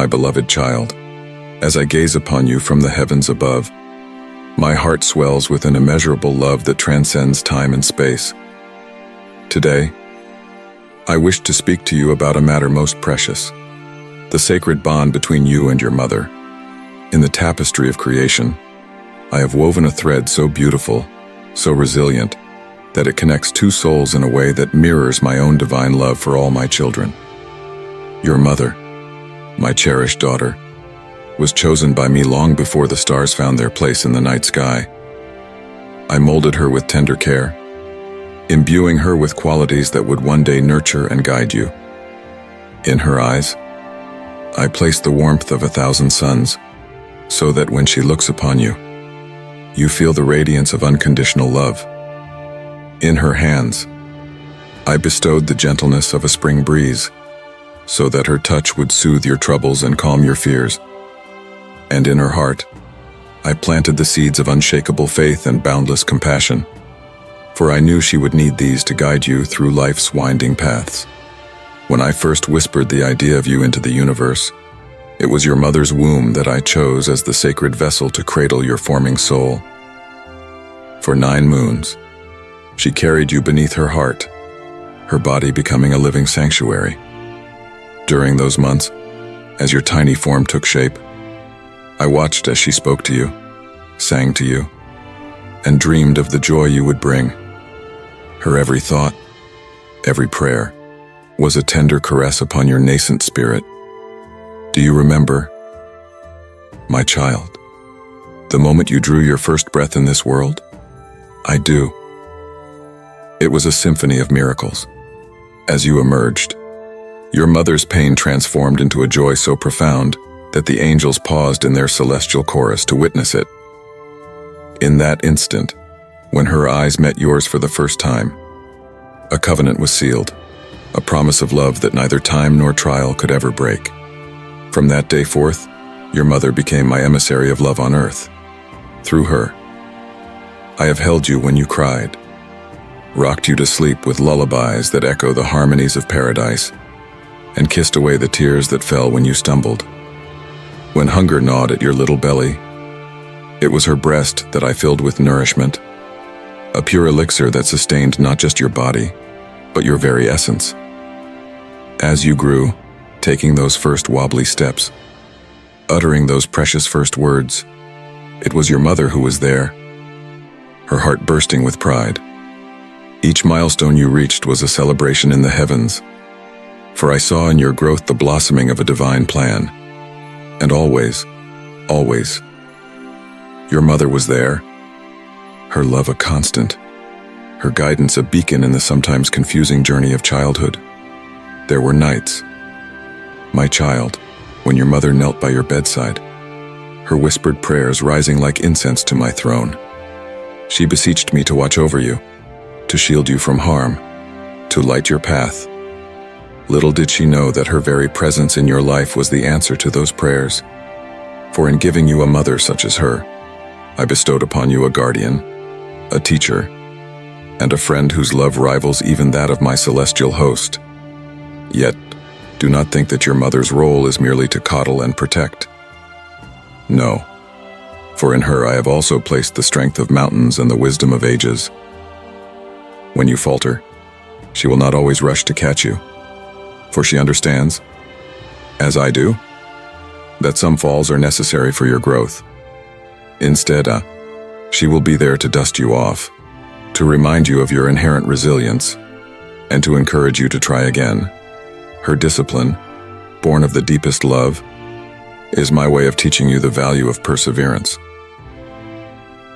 my beloved child. As I gaze upon you from the heavens above, my heart swells with an immeasurable love that transcends time and space. Today, I wish to speak to you about a matter most precious, the sacred bond between you and your mother. In the tapestry of creation, I have woven a thread so beautiful, so resilient, that it connects two souls in a way that mirrors my own divine love for all my children. Your mother, my cherished daughter, was chosen by me long before the stars found their place in the night sky. I molded her with tender care, imbuing her with qualities that would one day nurture and guide you. In her eyes, I placed the warmth of 1,000 suns, so that when she looks upon you, you feel the radiance of unconditional love. In her hands, I bestowed the gentleness of a spring breeze, so that her touch would soothe your troubles and calm your fears. And in her heart, I planted the seeds of unshakable faith and boundless compassion, for I knew she would need these to guide you through life's winding paths. When I first whispered the idea of you into the universe, it was your mother's womb that I chose as the sacred vessel to cradle your forming soul. For 9 moons, she carried you beneath her heart, her body becoming a living sanctuary. During those months, as your tiny form took shape, I watched as she spoke to you, sang to you, and dreamed of the joy you would bring. Her every thought, every prayer, was a tender caress upon your nascent spirit. Do you remember, my child, the moment you drew your first breath in this world? I do. It was a symphony of miracles. As you emerged, your mother's pain transformed into a joy so profound that the angels paused in their celestial chorus to witness it. In that instant, when her eyes met yours for the first time, a covenant was sealed, a promise of love that neither time nor trial could ever break. From that day forth, your mother became my emissary of love on earth. Through her, I have held you when you cried, rocked you to sleep with lullabies that echo the harmonies of paradise, and kissed away the tears that fell when you stumbled. When hunger gnawed at your little belly, it was her breast that I filled with nourishment, a pure elixir that sustained not just your body, but your very essence. As you grew, taking those first wobbly steps, uttering those precious first words, it was your mother who was there, her heart bursting with pride. Each milestone you reached was a celebration in the heavens, for I saw in your growth the blossoming of a divine plan. And always, always, your mother was there, her love a constant, her guidance a beacon in the sometimes confusing journey of childhood. There were nights, my child, when your mother knelt by your bedside, her whispered prayers rising like incense to my throne. She beseeched me to watch over you, to shield you from harm, to light your path. Little did she know that her very presence in your life was the answer to those prayers. For in giving you a mother such as her, I bestowed upon you a guardian, a teacher, and a friend whose love rivals even that of my celestial host. Yet, do not think that your mother's role is merely to coddle and protect. No, for in her I have also placed the strength of mountains and the wisdom of ages. When you falter, she will not always rush to catch you, for she understands, as I do, that some falls are necessary for your growth. Instead, she will be there to dust you off, to remind you of your inherent resilience, and to encourage you to try again. Her discipline, born of the deepest love, is my way of teaching you the value of perseverance,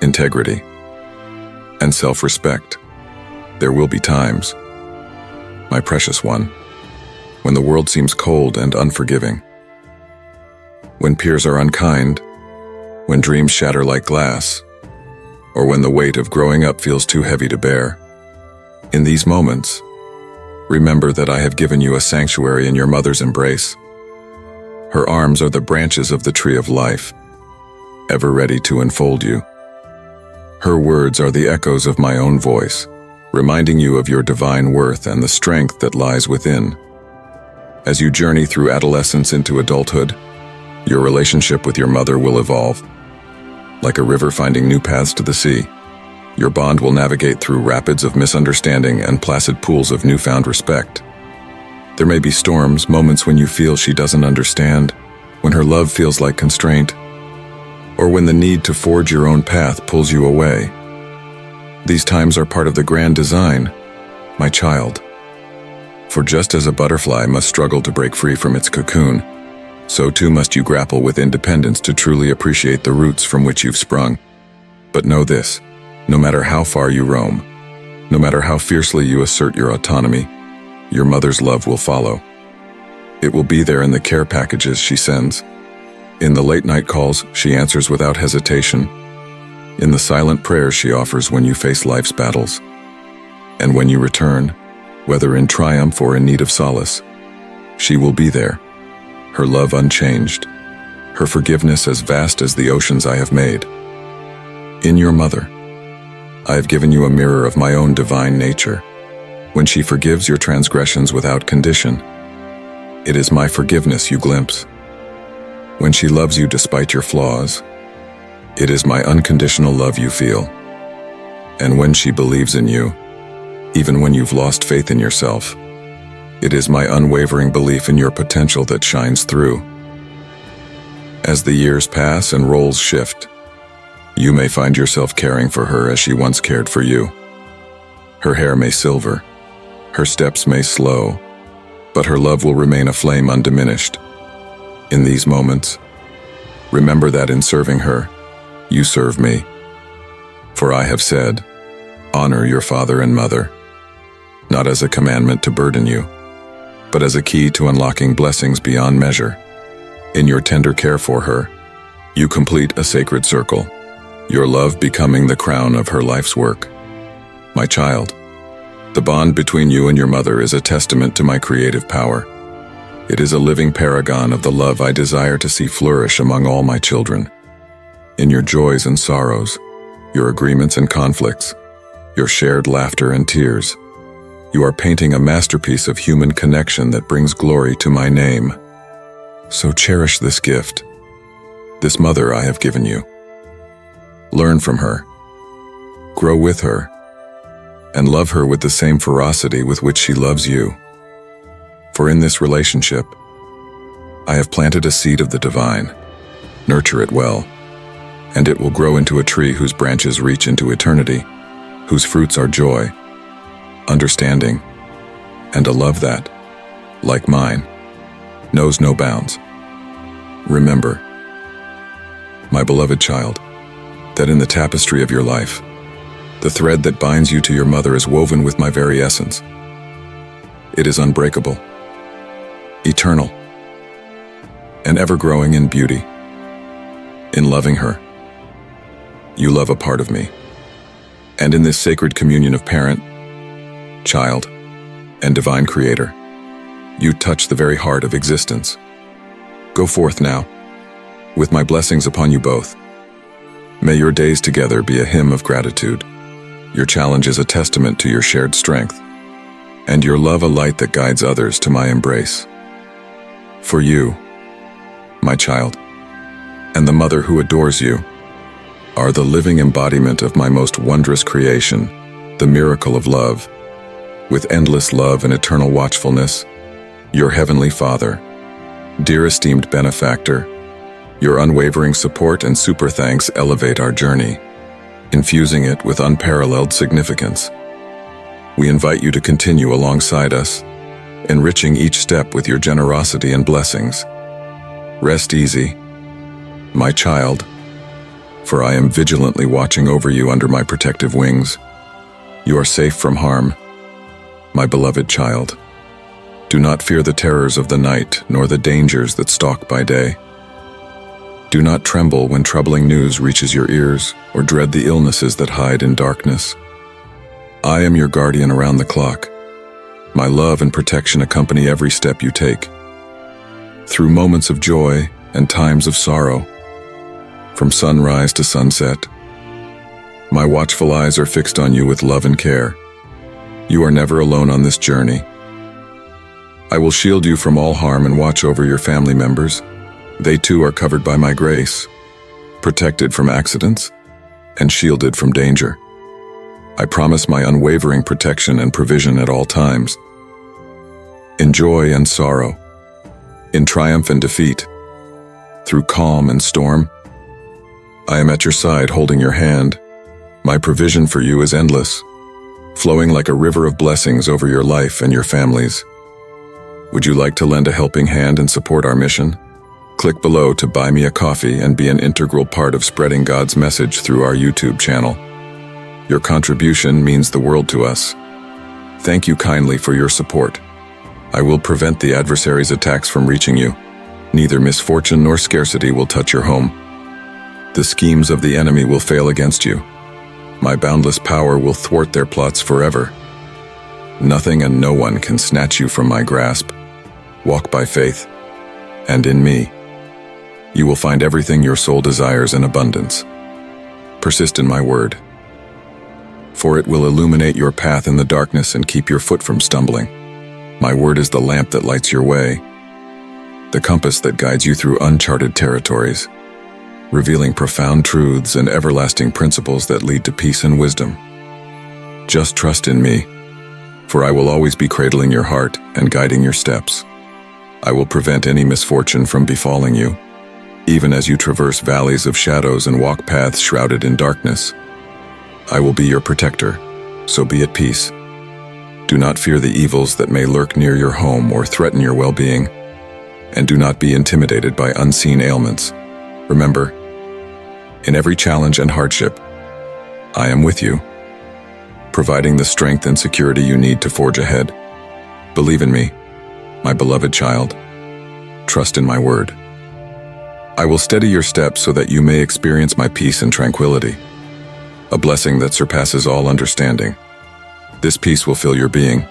integrity, and self-respect. There will be times, my precious one, when the world seems cold and unforgiving, when peers are unkind, when dreams shatter like glass, or when the weight of growing up feels too heavy to bear. In these moments, remember that I have given you a sanctuary in your mother's embrace. Her arms are the branches of the tree of life, ever ready to enfold you. Her words are the echoes of my own voice, reminding you of your divine worth and the strength that lies within. As you journey through adolescence into adulthood, Your relationship with your mother will evolve. Like a river finding new paths to the sea, your bond will navigate through rapids of misunderstanding and placid pools of newfound respect. There may be storms, moments when you feel she doesn't understand, when her love feels like constraint, or when the need to forge your own path pulls you away. These times are part of the grand design, my child. For just as a butterfly must struggle to break free from its cocoon, so too must you grapple with independence to truly appreciate the roots from which you've sprung. But know this, no matter how far you roam, no matter how fiercely you assert your autonomy, your mother's love will follow. It will be there in the care packages she sends. In the late-night calls she answers without hesitation. In the silent prayers she offers when you face life's battles. And when you return, whether in triumph or in need of solace, she will be there. Her love unchanged, her forgiveness as vast as the oceans I have made. In your mother, I have given you a mirror of my own divine nature. When she forgives your transgressions without condition, it is my forgiveness you glimpse. When she loves you despite your flaws, it is my unconditional love you feel. And when she believes in you, even when you've lost faith in yourself, it is my unwavering belief in your potential that shines through. As the years pass and roles shift, you may find yourself caring for her as she once cared for you. Her hair may silver, her steps may slow, but her love will remain aflame undiminished. In these moments, remember that in serving her, you serve me. For I have said, honor your father and mother, not as a commandment to burden you, but as a key to unlocking blessings beyond measure. In your tender care for her, you complete a sacred circle, your love becoming the crown of her life's work. My child, the bond between you and your mother is a testament to my creative power. It is a living paragon of the love I desire to see flourish among all my children. In your joys and sorrows, your agreements and conflicts, your shared laughter and tears, you are painting a masterpiece of human connection that brings glory to my name. So cherish this gift, this mother I have given you. Learn from her, grow with her, and love her with the same ferocity with which she loves you. For in this relationship, I have planted a seed of the divine. Nurture it well, and it will grow into a tree whose branches reach into eternity, whose fruits are joy, understanding, and a love that, like mine, knows no bounds. Remember, my beloved child, that in the tapestry of your life, the thread that binds you to your mother is woven with my very essence. It is unbreakable, eternal, and ever-growing in beauty. In loving her, you love a part of me. And in this sacred communion of parent, child, and divine creator, you touch the very heart of existence. Go forth now, with my blessings upon you both. May your days together be a hymn of gratitude, your challenge is a testament to your shared strength, and your love a light that guides others to my embrace. For you, my child, and the mother who adores you, are the living embodiment of my most wondrous creation, the miracle of love. With endless love and eternal watchfulness, your Heavenly Father, dear esteemed benefactor, your unwavering support and super thanks elevate our journey, infusing it with unparalleled significance. We invite you to continue alongside us, enriching each step with your generosity and blessings. Rest easy, my child, for I am vigilantly watching over you under my protective wings. You are safe from harm, my beloved child. Do not fear the terrors of the night, nor the dangers that stalk by day. Do not tremble when troubling news reaches your ears, or dread the illnesses that hide in darkness. I am your guardian around the clock. My love and protection accompany every step you take. Through moments of joy and times of sorrow, from sunrise to sunset, my watchful eyes are fixed on you with love and care. You are never alone on this journey. I will shield you from all harm and watch over your family members, They too are covered by my grace, protected from accidents, and shielded from danger. I promise my unwavering protection and provision at all times, in joy and sorrow, in triumph and defeat, through calm and storm. I am at your side, holding your hand. My provision for you is endless, flowing like a river of blessings over your life and your families. Would you like to lend a helping hand and support our mission? Click below to buy me a coffee and be an integral part of spreading God's message through our YouTube channel. Your contribution means the world to us. Thank you kindly for your support. I will prevent the adversary's attacks from reaching you. Neither misfortune nor scarcity will touch your home. The schemes of the enemy will fail against you. My boundless power will thwart their plots forever. Nothing and no one can snatch you from my grasp. Walk by faith, and in me. You will find everything your soul desires in abundance. Persist in my word, for it will illuminate your path in the darkness and keep your foot from stumbling. My word is the lamp that lights your way, the compass that guides you through uncharted territories, revealing profound truths and everlasting principles that lead to peace and wisdom. Just trust in me, for I will always be cradling your heart and guiding your steps. I will prevent any misfortune from befalling you, even as you traverse valleys of shadows and walk paths shrouded in darkness. I will be your protector, so be at peace. Do not fear the evils that may lurk near your home or threaten your well-being, and do not be intimidated by unseen ailments. Remember, in every challenge and hardship, I am with you, providing the strength and security you need to forge ahead. Believe in me, my beloved child. Trust in my word. I will steady your steps so that you may experience my peace and tranquility, a blessing that surpasses all understanding. This peace will fill your being,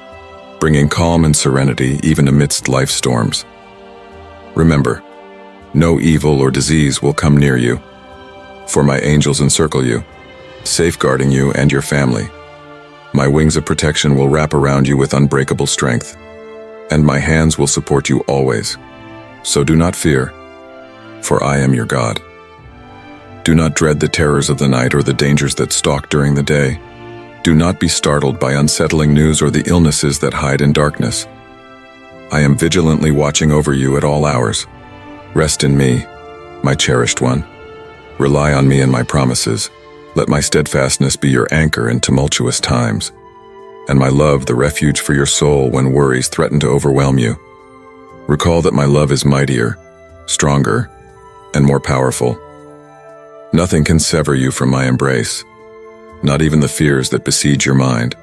bringing calm and serenity even amidst life's storms. Remember, no evil or disease will come near you, for my angels encircle you, safeguarding you and your family. My wings of protection will wrap around you with unbreakable strength, and my hands will support you always. So do not fear, for I am your God. Do not dread the terrors of the night or the dangers that stalk during the day. Do not be startled by unsettling news or the illnesses that hide in darkness. I am vigilantly watching over you at all hours. Rest in me, my cherished one. Rely on me and my promises. Let my steadfastness be your anchor in tumultuous times, and my love the refuge for your soul when worries threaten to overwhelm you. Recall that my love is mightier, stronger, and more powerful. Nothing can sever you from my embrace, not even the fears that besiege your mind.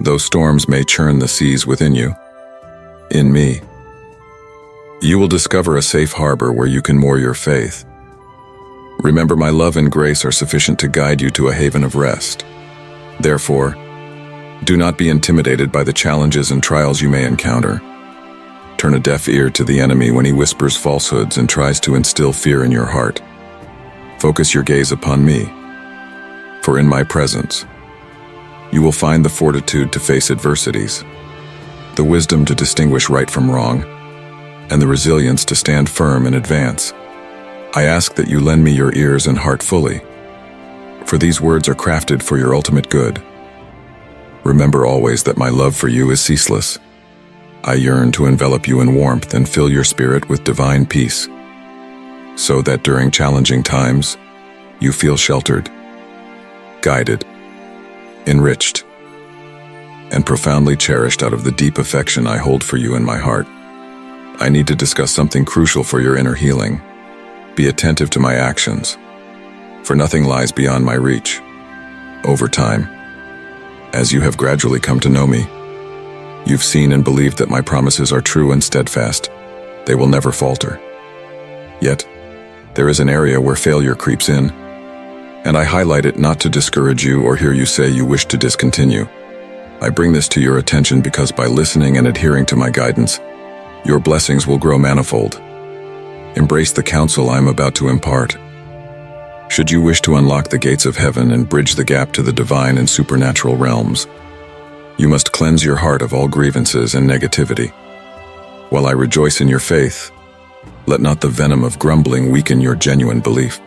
Though storms may churn the seas within you, in me, you will discover a safe harbor where you can moor your faith. Remember, my love and grace are sufficient to guide you to a haven of rest. Therefore, do not be intimidated by the challenges and trials you may encounter. Turn a deaf ear to the enemy when he whispers falsehoods and tries to instill fear in your heart. Focus your gaze upon me, for in my presence, you will find the fortitude to face adversities, the wisdom to distinguish right from wrong, and the resilience to stand firm in advance. I ask that you lend me your ears and heart fully, for these words are crafted for your ultimate good. Remember always that my love for you is ceaseless. I yearn to envelop you in warmth and fill your spirit with divine peace, so that during challenging times, you feel sheltered, guided, enriched, and profoundly cherished out of the deep affection I hold for you in my heart. I need to discuss something crucial for your inner healing. Be attentive to my actions, for nothing lies beyond my reach. Over time, as you have gradually come to know me, you've seen and believed that my promises are true and steadfast. They will never falter. Yet, there is an area where failure creeps in, and I highlight it not to discourage you or hear you say you wish to discontinue. I bring this to your attention because by listening and adhering to my guidance, your blessings will grow manifold. Embrace the counsel I am about to impart. Should you wish to unlock the gates of heaven and bridge the gap to the divine and supernatural realms, you must cleanse your heart of all grievances and negativity. While I rejoice in your faith, Let not the venom of grumbling weaken your genuine belief.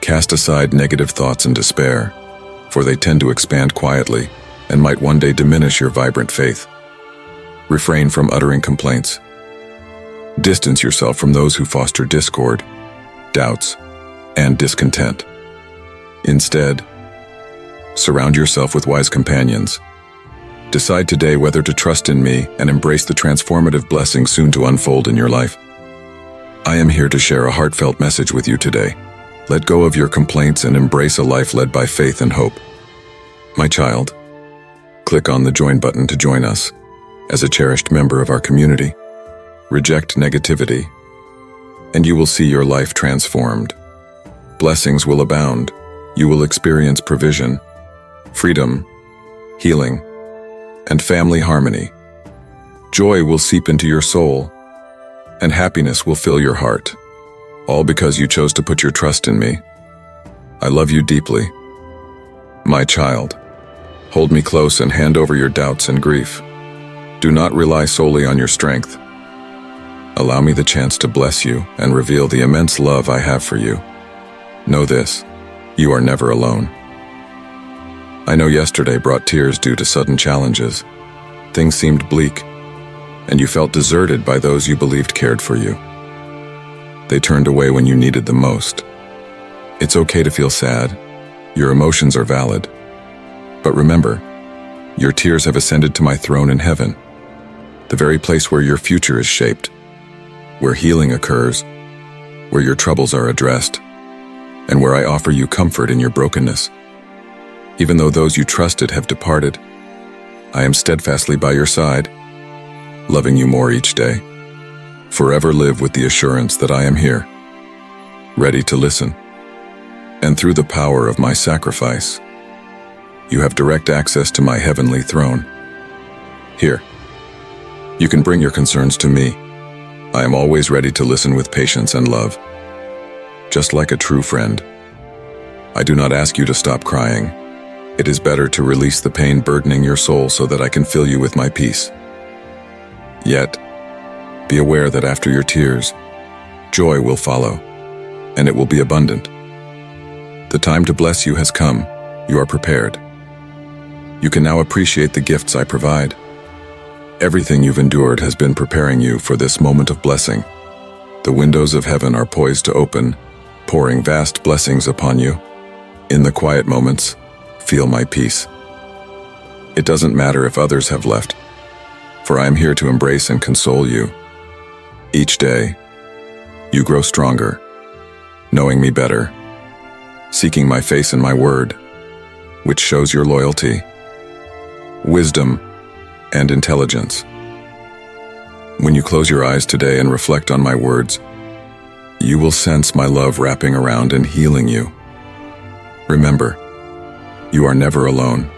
Cast aside negative thoughts and despair, for they tend to expand quietly and might one day diminish your vibrant faith. Refrain from uttering complaints. Distance yourself from those who foster discord, doubts, and discontent. Instead, surround yourself with wise companions. Decide today whether to trust in me and embrace the transformative blessing soon to unfold in your life. I am here to share a heartfelt message with you today. Let go of your complaints and embrace a life led by faith and hope. My child, click on the join button to join us as a cherished member of our community. Reject negativity, and you will see your life transformed. Blessings will abound. You will experience provision, freedom, healing, and family harmony. Joy will seep into your soul, and happiness will fill your heart, all because you chose to put your trust in me. I love you deeply. My child, hold me close and hand over your doubts and grief. Do not rely solely on your strength. Allow me the chance to bless you and reveal the immense love I have for you. Know this, you are never alone. I know yesterday brought tears due to sudden challenges. Things seemed bleak, and you felt deserted by those you believed cared for you. They turned away when you needed them most. It's okay to feel sad. Your emotions are valid. But remember, your tears have ascended to my throne in heaven, the very place where your future is shaped, where healing occurs, where your troubles are addressed, and where I offer you comfort in your brokenness. Even though those you trusted have departed, I am steadfastly by your side, loving you more each day. Forever live with the assurance that I am here, ready to listen. And through the power of my sacrifice, you have direct access to my heavenly throne. Here, you can bring your concerns to me. I am always ready to listen with patience and love. Just like a true friend, I do not ask you to stop crying. It is better to release the pain burdening your soul so that I can fill you with my peace. Yet, be aware that after your tears, joy will follow, and it will be abundant. The time to bless you has come. You are prepared. You can now appreciate the gifts I provide. Everything you've endured has been preparing you for this moment of blessing. The windows of heaven are poised to open, pouring vast blessings upon you. In the quiet moments, feel my peace. It doesn't matter if others have left, for I am here to embrace and console you. Each day, you grow stronger, knowing me better, seeking my face and my word, which shows your loyalty, wisdom, and intelligence. When you close your eyes today and reflect on my words, you will sense my love wrapping around and healing you. Remember, you are never alone.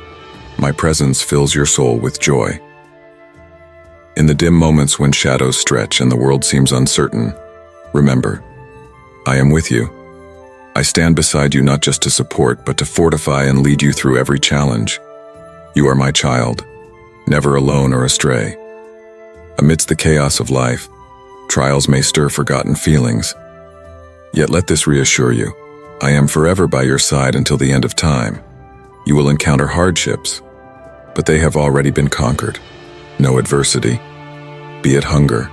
My presence fills your soul with joy. In the dim moments when shadows stretch and the world seems uncertain, remember, I am with you. I stand beside you not just to support, but to fortify and lead you through every challenge. You are my child, never alone or astray. Amidst the chaos of life, trials may stir forgotten feelings. Yet let this reassure you, I am forever by your side until the end of time. You will encounter hardships, but they have already been conquered. No adversity, be it hunger,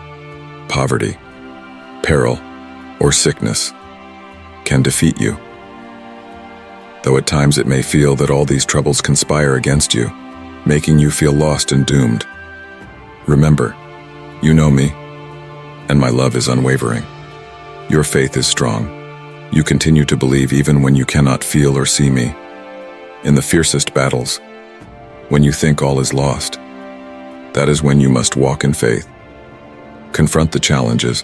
poverty, peril, or sickness, can defeat you. Though at times it may feel that all these troubles conspire against you, making you feel lost and doomed. Remember, you know me, and my love is unwavering. Your faith is strong. You continue to believe even when you cannot feel or see me. In the fiercest battles, when you think all is lost, that is when you must walk in faith. Confront the challenges,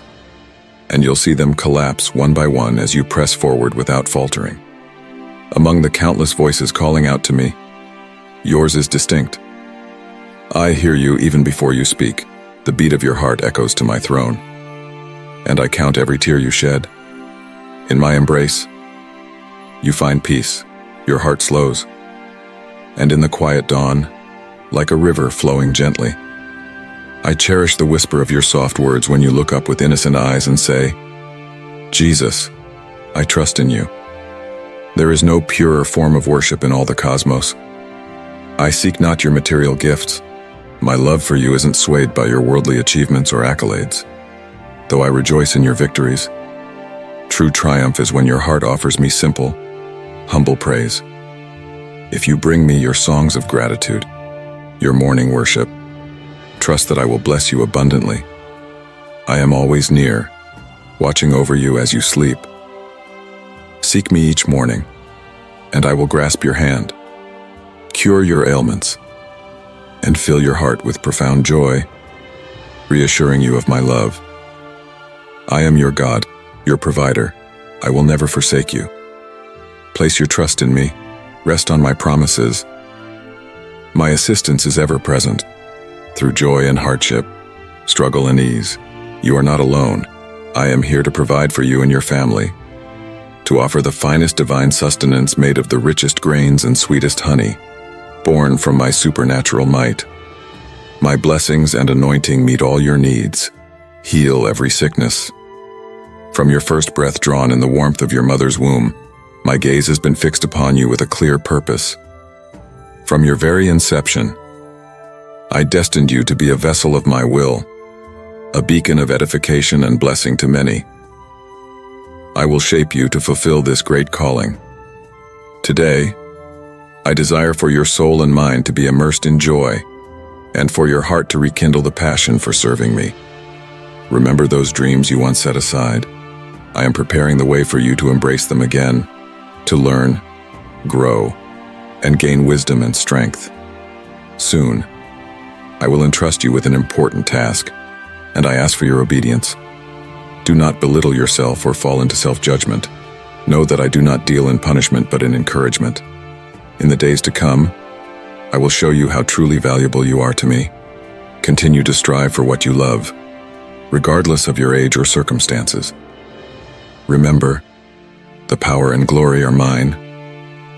and you'll see them collapse one by one as you press forward without faltering. Among the countless voices calling out to me, yours is distinct. I hear you even before you speak. The beat of your heart echoes to my throne, and I count every tear you shed. In my embrace, you find peace. Your heart slows, and in the quiet dawn, like a river flowing gently, I cherish the whisper of your soft words when you look up with innocent eyes and say, Jesus, I trust in you. There is no purer form of worship in all the cosmos. I seek not your material gifts. My love for you isn't swayed by your worldly achievements or accolades, though I rejoice in your victories. True triumph is when your heart offers me simple, humble praise. If you bring me your songs of gratitude, your morning worship, trust that I will bless you abundantly. I am always near, watching over you as you sleep. Seek me each morning, and I will grasp your hand, cure your ailments, and fill your heart with profound joy, reassuring you of my love. I am your God, your provider. I will never forsake you. Place your trust in me, rest on my promises. My assistance is ever present. Through joy and hardship, struggle and ease, you are not alone. I am here to provide for you and your family, to offer the finest divine sustenance made of the richest grains and sweetest honey, born from my supernatural might. My blessings and anointing meet all your needs, heal every sickness. From your first breath drawn in the warmth of your mother's womb, my gaze has been fixed upon you with a clear purpose. From your very inception, I destined you to be a vessel of my will, a beacon of edification and blessing to many. I will shape you to fulfill this great calling. Today, I desire for your soul and mind to be immersed in joy, and for your heart to rekindle the passion for serving me. Remember those dreams you once set aside. I am preparing the way for you to embrace them again, to learn, grow, and gain wisdom and strength. Soon, I will entrust you with an important task, and I ask for your obedience. Do not belittle yourself or fall into self-judgment. Know that I do not deal in punishment but in encouragement. In the days to come, I will show you how truly valuable you are to me. Continue to strive for what you love, regardless of your age or circumstances. Remember, the power and glory are mine,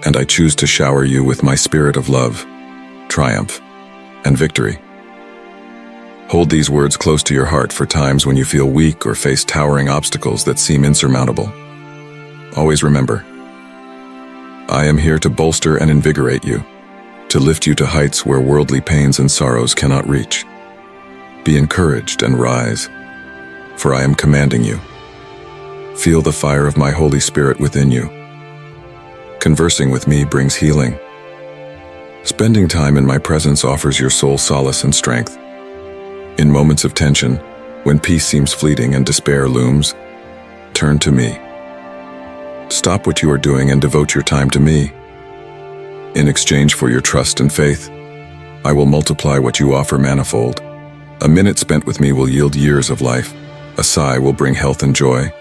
and I choose to shower you with my spirit of love, triumph, and victory. Hold these words close to your heart for times when you feel weak or face towering obstacles that seem insurmountable. Always remember, I am here to bolster and invigorate you, to lift you to heights where worldly pains and sorrows cannot reach. Be encouraged and rise, for I am commanding you. Feel the fire of my Holy Spirit within you. Conversing with me brings healing. Spending time in my presence offers your soul solace and strength. In moments of tension, when peace seems fleeting and despair looms, turn to me. Stop what you are doing and devote your time to me. In exchange for your trust and faith, I will multiply what you offer manifold. A minute spent with me will yield years of life. A sigh will bring health and joy.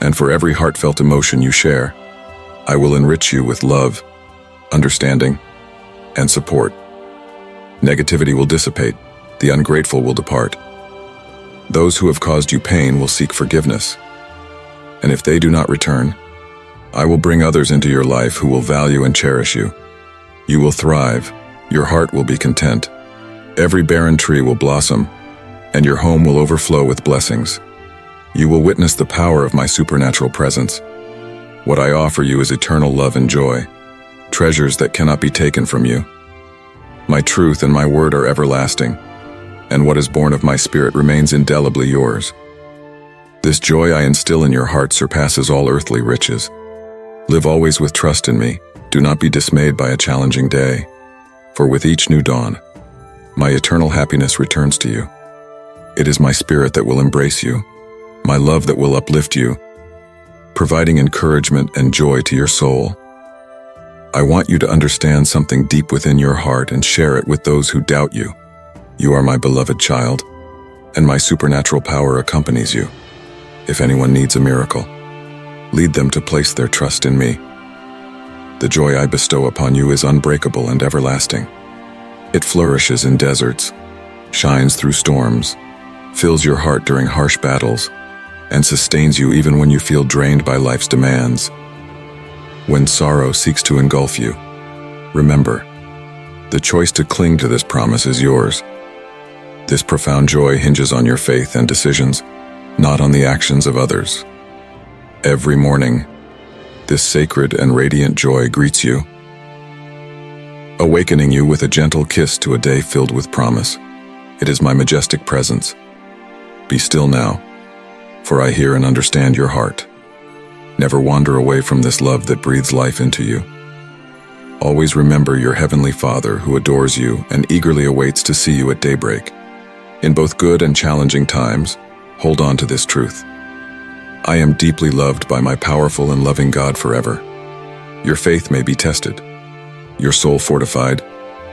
And for every heartfelt emotion you share, I will enrich you with love, understanding, and support. Negativity will dissipate. The ungrateful will depart. Those who have caused you pain will seek forgiveness. And if they do not return, I will bring others into your life who will value and cherish you. You will thrive, your heart will be content. Every barren tree will blossom, and your home will overflow with blessings. You will witness the power of my supernatural presence. What I offer you is eternal love and joy, treasures that cannot be taken from you. My truth and my word are everlasting, and what is born of my spirit remains indelibly yours. This joy I instill in your heart surpasses all earthly riches. Live always with trust in me. Do not be dismayed by a challenging day, for with each new dawn, my eternal happiness returns to you. It is my spirit that will embrace you, my love that will uplift you, providing encouragement and joy to your soul. I want you to understand something deep within your heart and share it with those who doubt you. You are my beloved child, and my supernatural power accompanies you. If anyone needs a miracle, lead them to place their trust in me. The joy I bestow upon you is unbreakable and everlasting. It flourishes in deserts, shines through storms, fills your heart during harsh battles, and sustains you even when you feel drained by life's demands. When sorrow seeks to engulf you, remember, the choice to cling to this promise is yours. This profound joy hinges on your faith and decisions, not on the actions of others. every morning. This sacred and radiant joy greets you, awakening you with a gentle kiss to a day filled with promise. It is my majestic presence. Be still now, for I hear and understand your heart. Never wander away from this love that breathes life into you. Always remember your Heavenly Father who adores you and eagerly awaits to see you at daybreak. In both good and challenging times, hold on to this truth. I am deeply loved by my powerful and loving God forever. Your faith may be tested, your soul fortified,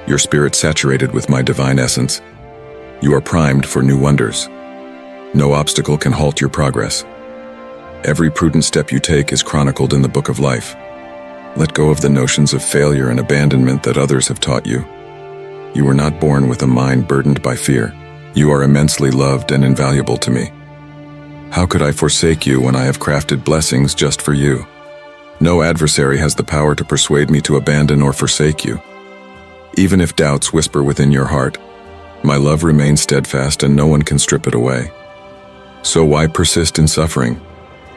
your spirit saturated with my divine essence. You are primed for new wonders. No obstacle can halt your progress. Every prudent step you take is chronicled in the book of life. Let go of the notions of failure and abandonment that others have taught you. You were not born with a mind burdened by fear. You are immensely loved and invaluable to me. How could I forsake you when I have crafted blessings just for you? No adversary has the power to persuade me to abandon or forsake you. Even if doubts whisper within your heart, my love remains steadfast and no one can strip it away. So why persist in suffering?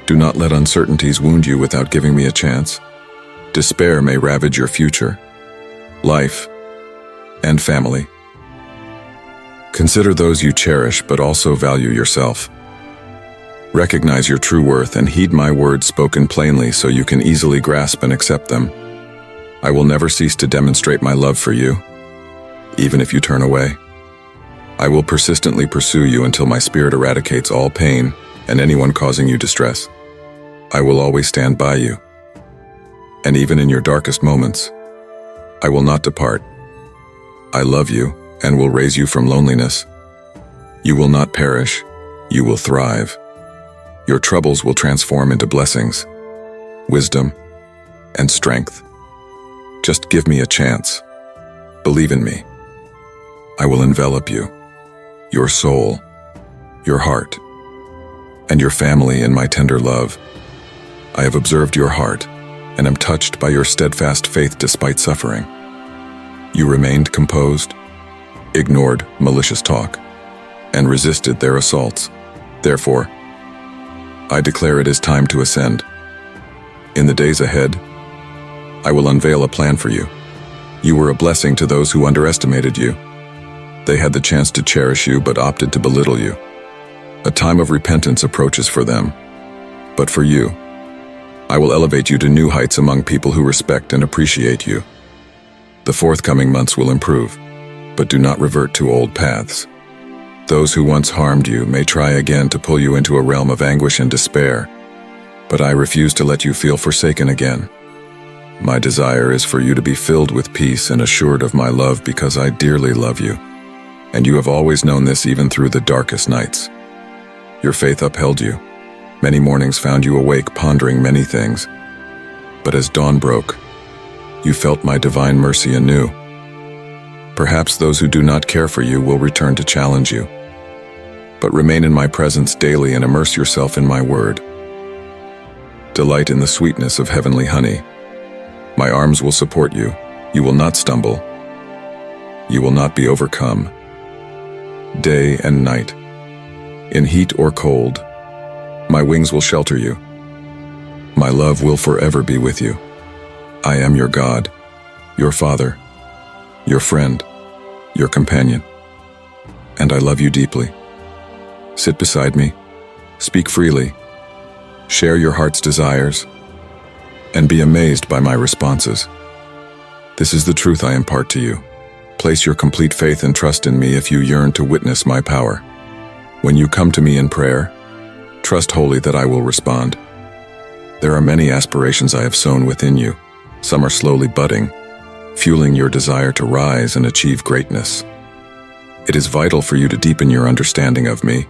Do not let uncertainties wound you without giving me a chance. Despair may ravage your future, life, and family. Consider those you cherish but also value yourself. Recognize your true worth and heed my words spoken plainly so you can easily grasp and accept them. I will never cease to demonstrate my love for you, even if you turn away. I will persistently pursue you until my spirit eradicates all pain and anyone causing you distress. I will always stand by you. And even in your darkest moments, I will not depart. I love you and will raise you from loneliness. You will not perish, you will thrive. Your troubles will transform into blessings, wisdom, and strength. Just give me a chance. Believe in me. I will envelop you, your soul, your heart, and your family in my tender love. I have observed your heart and am touched by your steadfast faith despite suffering. You remained composed, ignored malicious talk, and resisted their assaults. Therefore, I declare it is time to ascend. In the days ahead, I will unveil a plan for you. You were a blessing to those who underestimated you. They had the chance to cherish you but opted to belittle you. A time of repentance approaches for them, but for you, I will elevate you to new heights among people who respect and appreciate you. The forthcoming months will improve, but do not revert to old paths. Those who once harmed you may try again to pull you into a realm of anguish and despair, but I refuse to let you feel forsaken again. My desire is for you to be filled with peace and assured of my love because I dearly love you, and you have always known this even through the darkest nights. Your faith upheld you. Many mornings found you awake, pondering many things. But as dawn broke, you felt my divine mercy anew. Perhaps those who do not care for you will return to challenge you. But remain in my presence daily and immerse yourself in my word. Delight in the sweetness of heavenly honey. My arms will support you. You will not stumble. You will not be overcome. Day and night, in heat or cold, my wings will shelter you. My love will forever be with you. I am your God, your Father, your friend, your companion, and I love you deeply. Sit beside me, speak freely, share your heart's desires, and be amazed by my responses. This is the truth I impart to you. Place your complete faith and trust in me if you yearn to witness my power. When you come to me in prayer, trust wholly that I will respond. There are many aspirations I have sown within you. Some are slowly budding, fueling your desire to rise and achieve greatness. It is vital for you to deepen your understanding of me.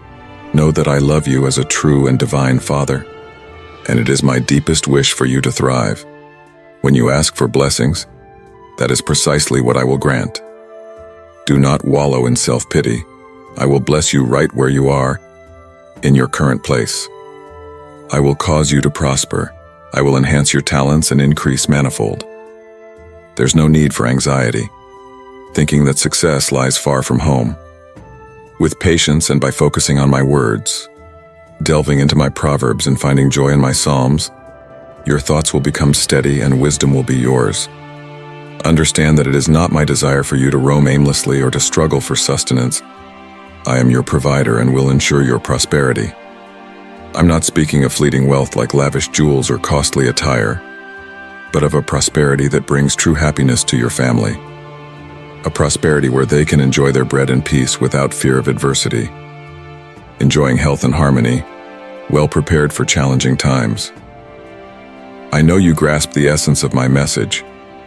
Know that I love you as a true and divine Father, and it is my deepest wish for you to thrive. When you ask for blessings, that is precisely what I will grant. Do not wallow in self-pity. I will bless you right where you are, in your current place. I will cause you to prosper. I will enhance your talents and increase manifold. There's no need for anxiety, thinking that success lies far from home. With patience and by focusing on my words, delving into my Proverbs and finding joy in my Psalms, your thoughts will become steady and wisdom will be yours. Understand that it is not my desire for you to roam aimlessly or to struggle for sustenance. I am your provider and will ensure your prosperity. I'm not speaking of fleeting wealth like lavish jewels or costly attire, but of a prosperity that brings true happiness to your family. A prosperity where they can enjoy their bread in peace without fear of adversity, enjoying health and harmony, well prepared for challenging times. I know you grasp the essence of my message.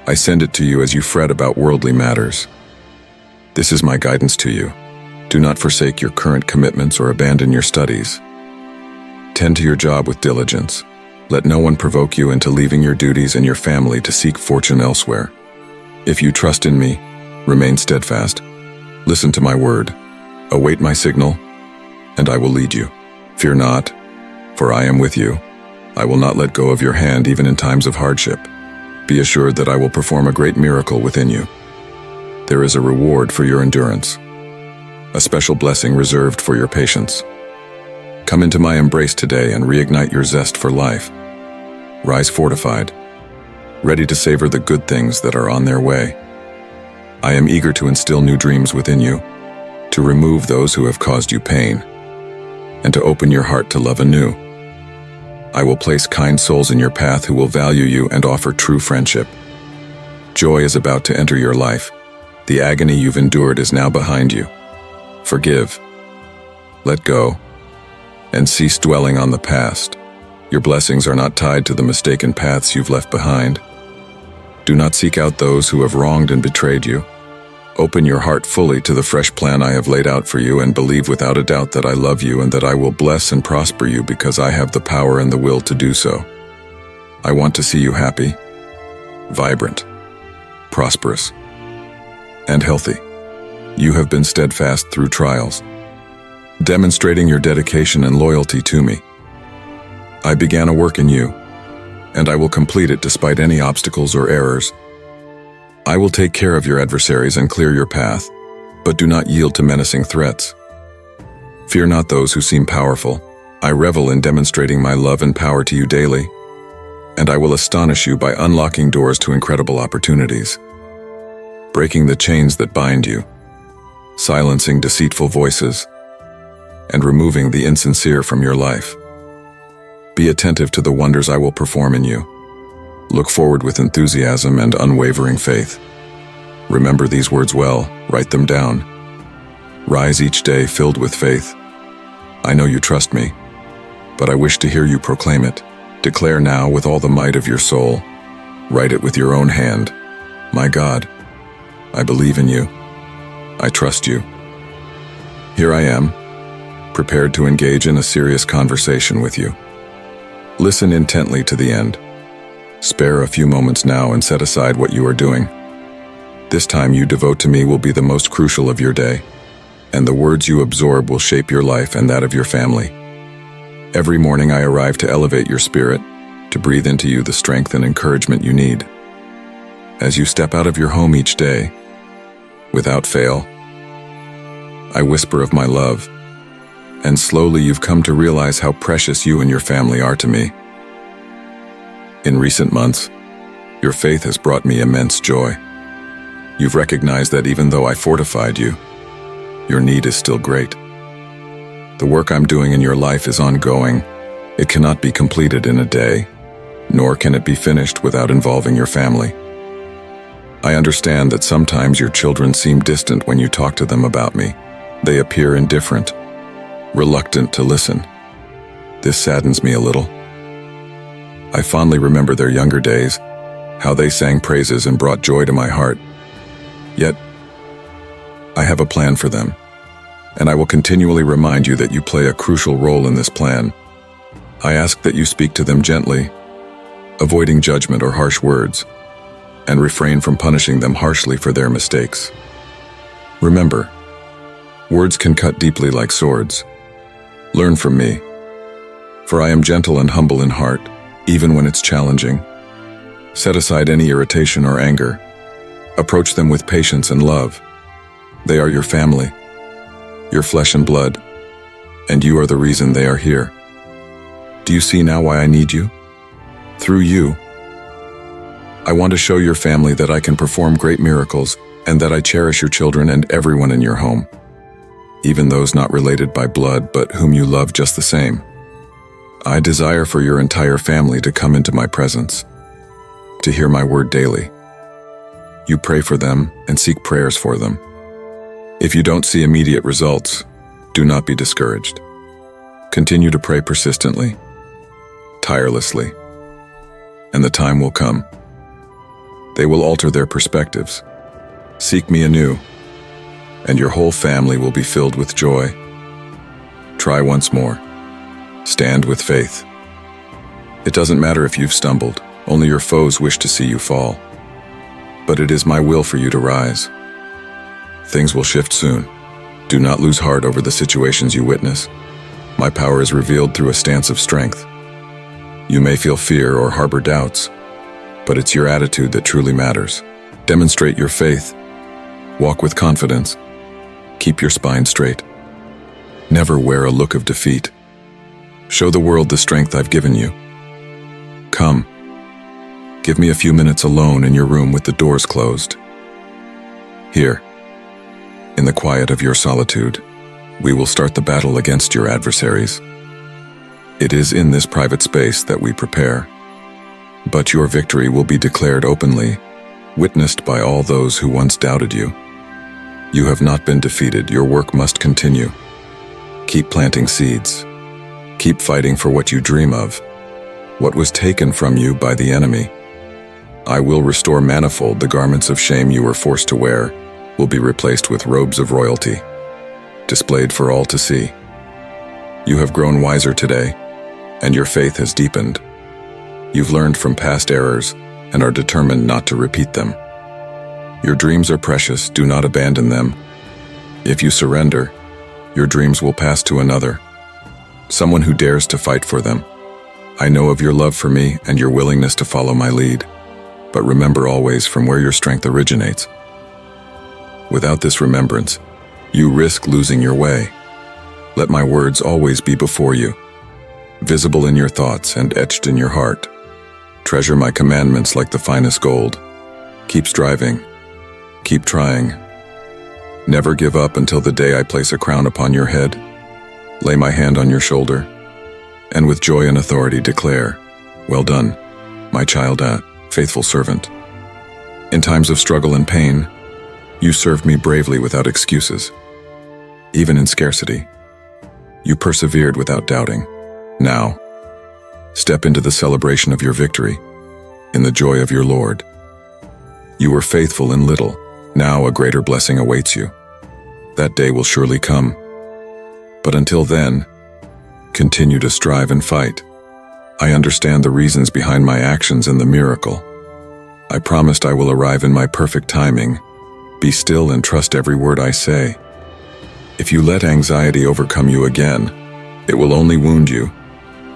I send it to you as you fret about worldly matters. This is my guidance to you. Do not forsake your current commitments or abandon your studies. Tend to your job with diligence. Let no one provoke you into leaving your duties and your family to seek fortune elsewhere. If you trust in me, remain steadfast. Listen to my word. Await my signal, and I will lead you. Fear not, for I am with you. I will not let go of your hand even in times of hardship. Be assured that I will perform a great miracle within you. There is a reward for your endurance, a special blessing reserved for your patience. Come into my embrace today and reignite your zest for life. Rise fortified, ready to savor the good things that are on their way. I am eager to instill new dreams within you, to remove those who have caused you pain, and to open your heart to love anew. I will place kind souls in your path who will value you and offer true friendship. Joy is about to enter your life. The agony you've endured is now behind you. Forgive, let go, and cease dwelling on the past. Your blessings are not tied to the mistaken paths you've left behind. Do not seek out those who have wronged and betrayed you. Open your heart fully to the fresh plan I have laid out for you and believe without a doubt that I love you and that I will bless and prosper you because I have the power and the will to do so. I want to see you happy, vibrant, prosperous, and healthy. You have been steadfast through trials, demonstrating your dedication and loyalty to me. I began a work in you, and I will complete it despite any obstacles or errors. I will take care of your adversaries and clear your path, but do not yield to menacing threats. Fear not those who seem powerful. I revel in demonstrating my love and power to you daily, and I will astonish you by unlocking doors to incredible opportunities, breaking the chains that bind you, silencing deceitful voices, and removing the insincere from your life. Be attentive to the wonders I will perform in you. Look forward with enthusiasm and unwavering faith. Remember these words well, write them down. Rise each day filled with faith. I know you trust me, but I wish to hear you proclaim it. Declare now with all the might of your soul. Write it with your own hand. My God, I believe in you. I trust you. Here I am, prepared to engage in a serious conversation with you. Listen intently to the end. Spare a few moments now and set aside what you are doing. This time you devote to me will be the most crucial of your day, and the words you absorb will shape your life and that of your family. Every morning I arrive to elevate your spirit, to breathe into you the strength and encouragement you need. As you step out of your home each day, without fail, I whisper of my love, and slowly you've come to realize how precious you and your family are to me. In recent months, your faith has brought me immense joy. You've recognized that even though I fortified you, your need is still great. The work I'm doing in your life is ongoing. It cannot be completed in a day, nor can it be finished without involving your family. I understand that sometimes your children seem distant when you talk to them about me. They appear indifferent, reluctant to listen. This saddens me a little. I fondly remember their younger days, how they sang praises and brought joy to my heart. Yet, I have a plan for them, and I will continually remind you that you play a crucial role in this plan. I ask that you speak to them gently, avoiding judgment or harsh words, and refrain from punishing them harshly for their mistakes. Remember, words can cut deeply like swords. Learn from me, for I am gentle and humble in heart, even when it's challenging. Set aside any irritation or anger. Approach them with patience and love. They are your family, your flesh and blood, and you are the reason they are here. Do you see now why I need you? Through you, I want to show your family that I can perform great miracles and that I cherish your children and everyone in your home, even those not related by blood but whom you love just the same. I desire for your entire family to come into my presence, to hear my word daily. You pray for them and seek prayers for them. If you don't see immediate results, do not be discouraged. Continue to pray persistently, tirelessly, and the time will come. They will alter their perspectives. Seek me anew, and your whole family will be filled with joy. Try once more. Stand with faith. It doesn't matter if you've stumbled, only your foes wish to see you fall. But it is my will for you to rise. Things will shift soon. Do not lose heart over the situations you witness. My power is revealed through a stance of strength. You may feel fear or harbor doubts, but it's your attitude that truly matters. Demonstrate your faith. Walk with confidence. Keep your spine straight. Never wear a look of defeat. Show the world the strength I've given you. Come. Give me a few minutes alone in your room with the doors closed. Here, in the quiet of your solitude, we will start the battle against your adversaries. It is in this private space that we prepare. But your victory will be declared openly, witnessed by all those who once doubted you. You have not been defeated. Your work must continue. Keep planting seeds. Keep fighting for what you dream of, what was taken from you by the enemy. I will restore manifold. The garments of shame you were forced to wear will be replaced with robes of royalty, displayed for all to see. You have grown wiser today, and your faith has deepened. You've learned from past errors and are determined not to repeat them. Your dreams are precious. Do not abandon them. If you surrender, your dreams will pass to another, someone who dares to fight for them. I know of your love for me and your willingness to follow my lead, but remember always from where your strength originates. Without this remembrance, you risk losing your way. Let my words always be before you, visible in your thoughts and etched in your heart. Treasure my commandments like the finest gold. Keep striving. Keep trying. Never give up until the day I place a crown upon your head, lay my hand on your shoulder, and with joy and authority declare, "Well done, my child, a faithful servant." In times of struggle and pain, you served me bravely without excuses. Even in scarcity, you persevered without doubting. Now, step into the celebration of your victory, in the joy of your Lord. You were faithful in little. Now a greater blessing awaits you. That day will surely come. But until then, continue to strive and fight. I understand the reasons behind my actions and the miracle. I promised I will arrive in my perfect timing. Be still and trust every word I say. If you let anxiety overcome you again, it will only wound you,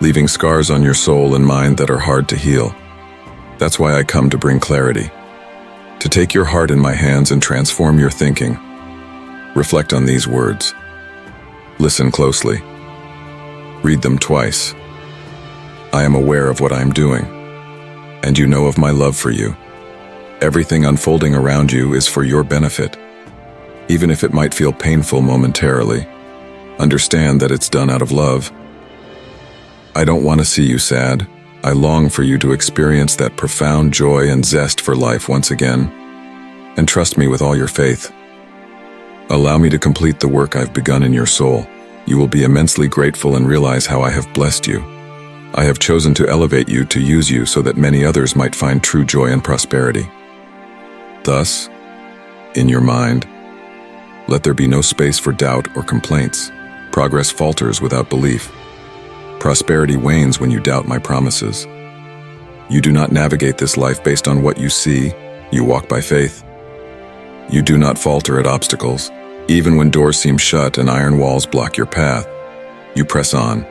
leaving scars on your soul and mind that are hard to heal. That's why I come to bring clarity, to take your heart in my hands and transform your thinking. Reflect on these words. Listen closely. Read them twice. I am aware of what I am doing, and you know of my love for you. Everything unfolding around you is for your benefit. Even if it might feel painful momentarily, understand that it's done out of love. I don't want to see you sad. I long for you to experience that profound joy and zest for life once again. And trust me with all your faith. Allow me to complete the work I've begun in your soul. You will be immensely grateful and realize how I have blessed you. I have chosen to elevate you, to use you so that many others might find true joy and prosperity. Thus, in your mind, let there be no space for doubt or complaints. Progress falters without belief. Prosperity wanes when you doubt my promises. You do not navigate this life based on what you see. You walk by faith. You do not falter at obstacles. Even when doors seem shut and iron walls block your path, you press on,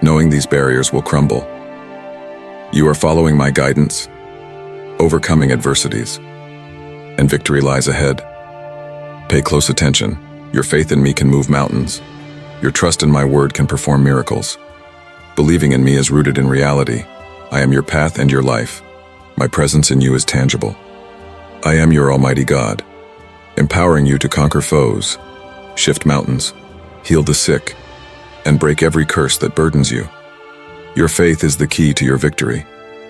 knowing these barriers will crumble. You are following my guidance, overcoming adversities, and victory lies ahead. Pay close attention. Your faith in me can move mountains. Your trust in my word can perform miracles. Believing in me is rooted in reality. I am your path and your life. My presence in you is tangible. I am your Almighty God, empowering you to conquer foes, shift mountains, heal the sick, and break every curse that burdens you. Your faith is the key to your victory.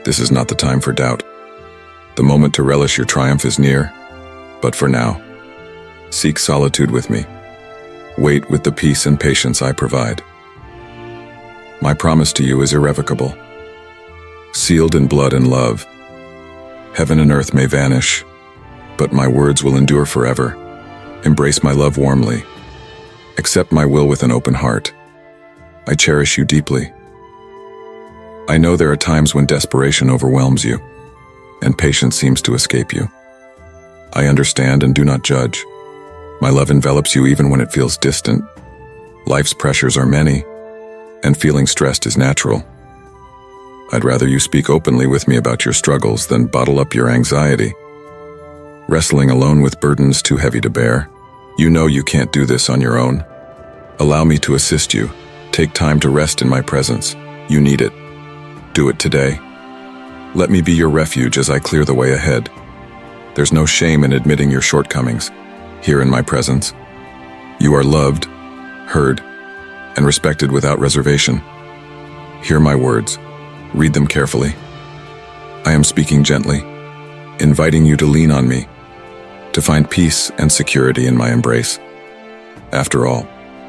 This is not the time for doubt. The moment to relish your triumph is near, but for now, seek solitude with me. Wait with the peace and patience I provide. My promise to you is irrevocable, sealed in blood and love. Heaven and earth may vanish, but my words will endure forever. Embrace my love warmly. Accept my will with an open heart. I cherish you deeply. I know there are times when desperation overwhelms you, and patience seems to escape you. I understand and do not judge. My love envelops you even when it feels distant. Life's pressures are many, and feeling stressed is natural. I'd rather you speak openly with me about your struggles than bottle up your anxiety. Wrestling alone with burdens too heavy to bear, you know you can't do this on your own. Allow me to assist you. Take time to rest in my presence. You need it. Do it today. Let me be your refuge as I clear the way ahead. There's no shame in admitting your shortcomings. Here in my presence, you are loved, heard, and respected without reservation. Hear my words. Read them carefully. I am speaking gently, inviting you to lean on me, to find peace and security in my embrace. After all,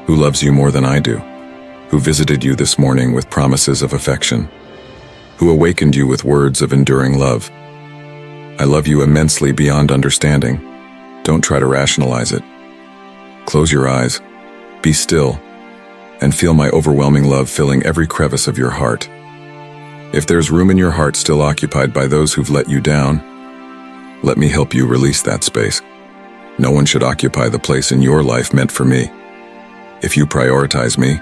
who loves you more than I do? Who visited you this morning with promises of affection? Who awakened you with words of enduring love? I love you immensely beyond understanding. Don't try to rationalize it. Close your eyes, be still, and feel my overwhelming love filling every crevice of your heart. If there's room in your heart still occupied by those who've let you down, let me help you release that space. No one should occupy the place in your life meant for me. If you prioritize me,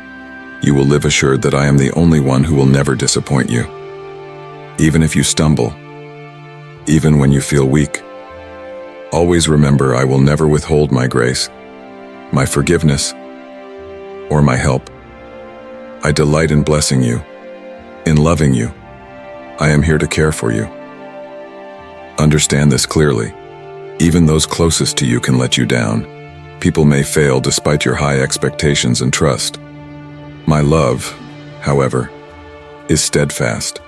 you will live assured that I am the only one who will never disappoint you. Even if you stumble, even when you feel weak, always remember I will never withhold my grace, my forgiveness, or my help. I delight in blessing you. In loving you, I am here to care for you. Understand this clearly. Even those closest to you can let you down. People may fail despite your high expectations and trust. My love, however, is steadfast,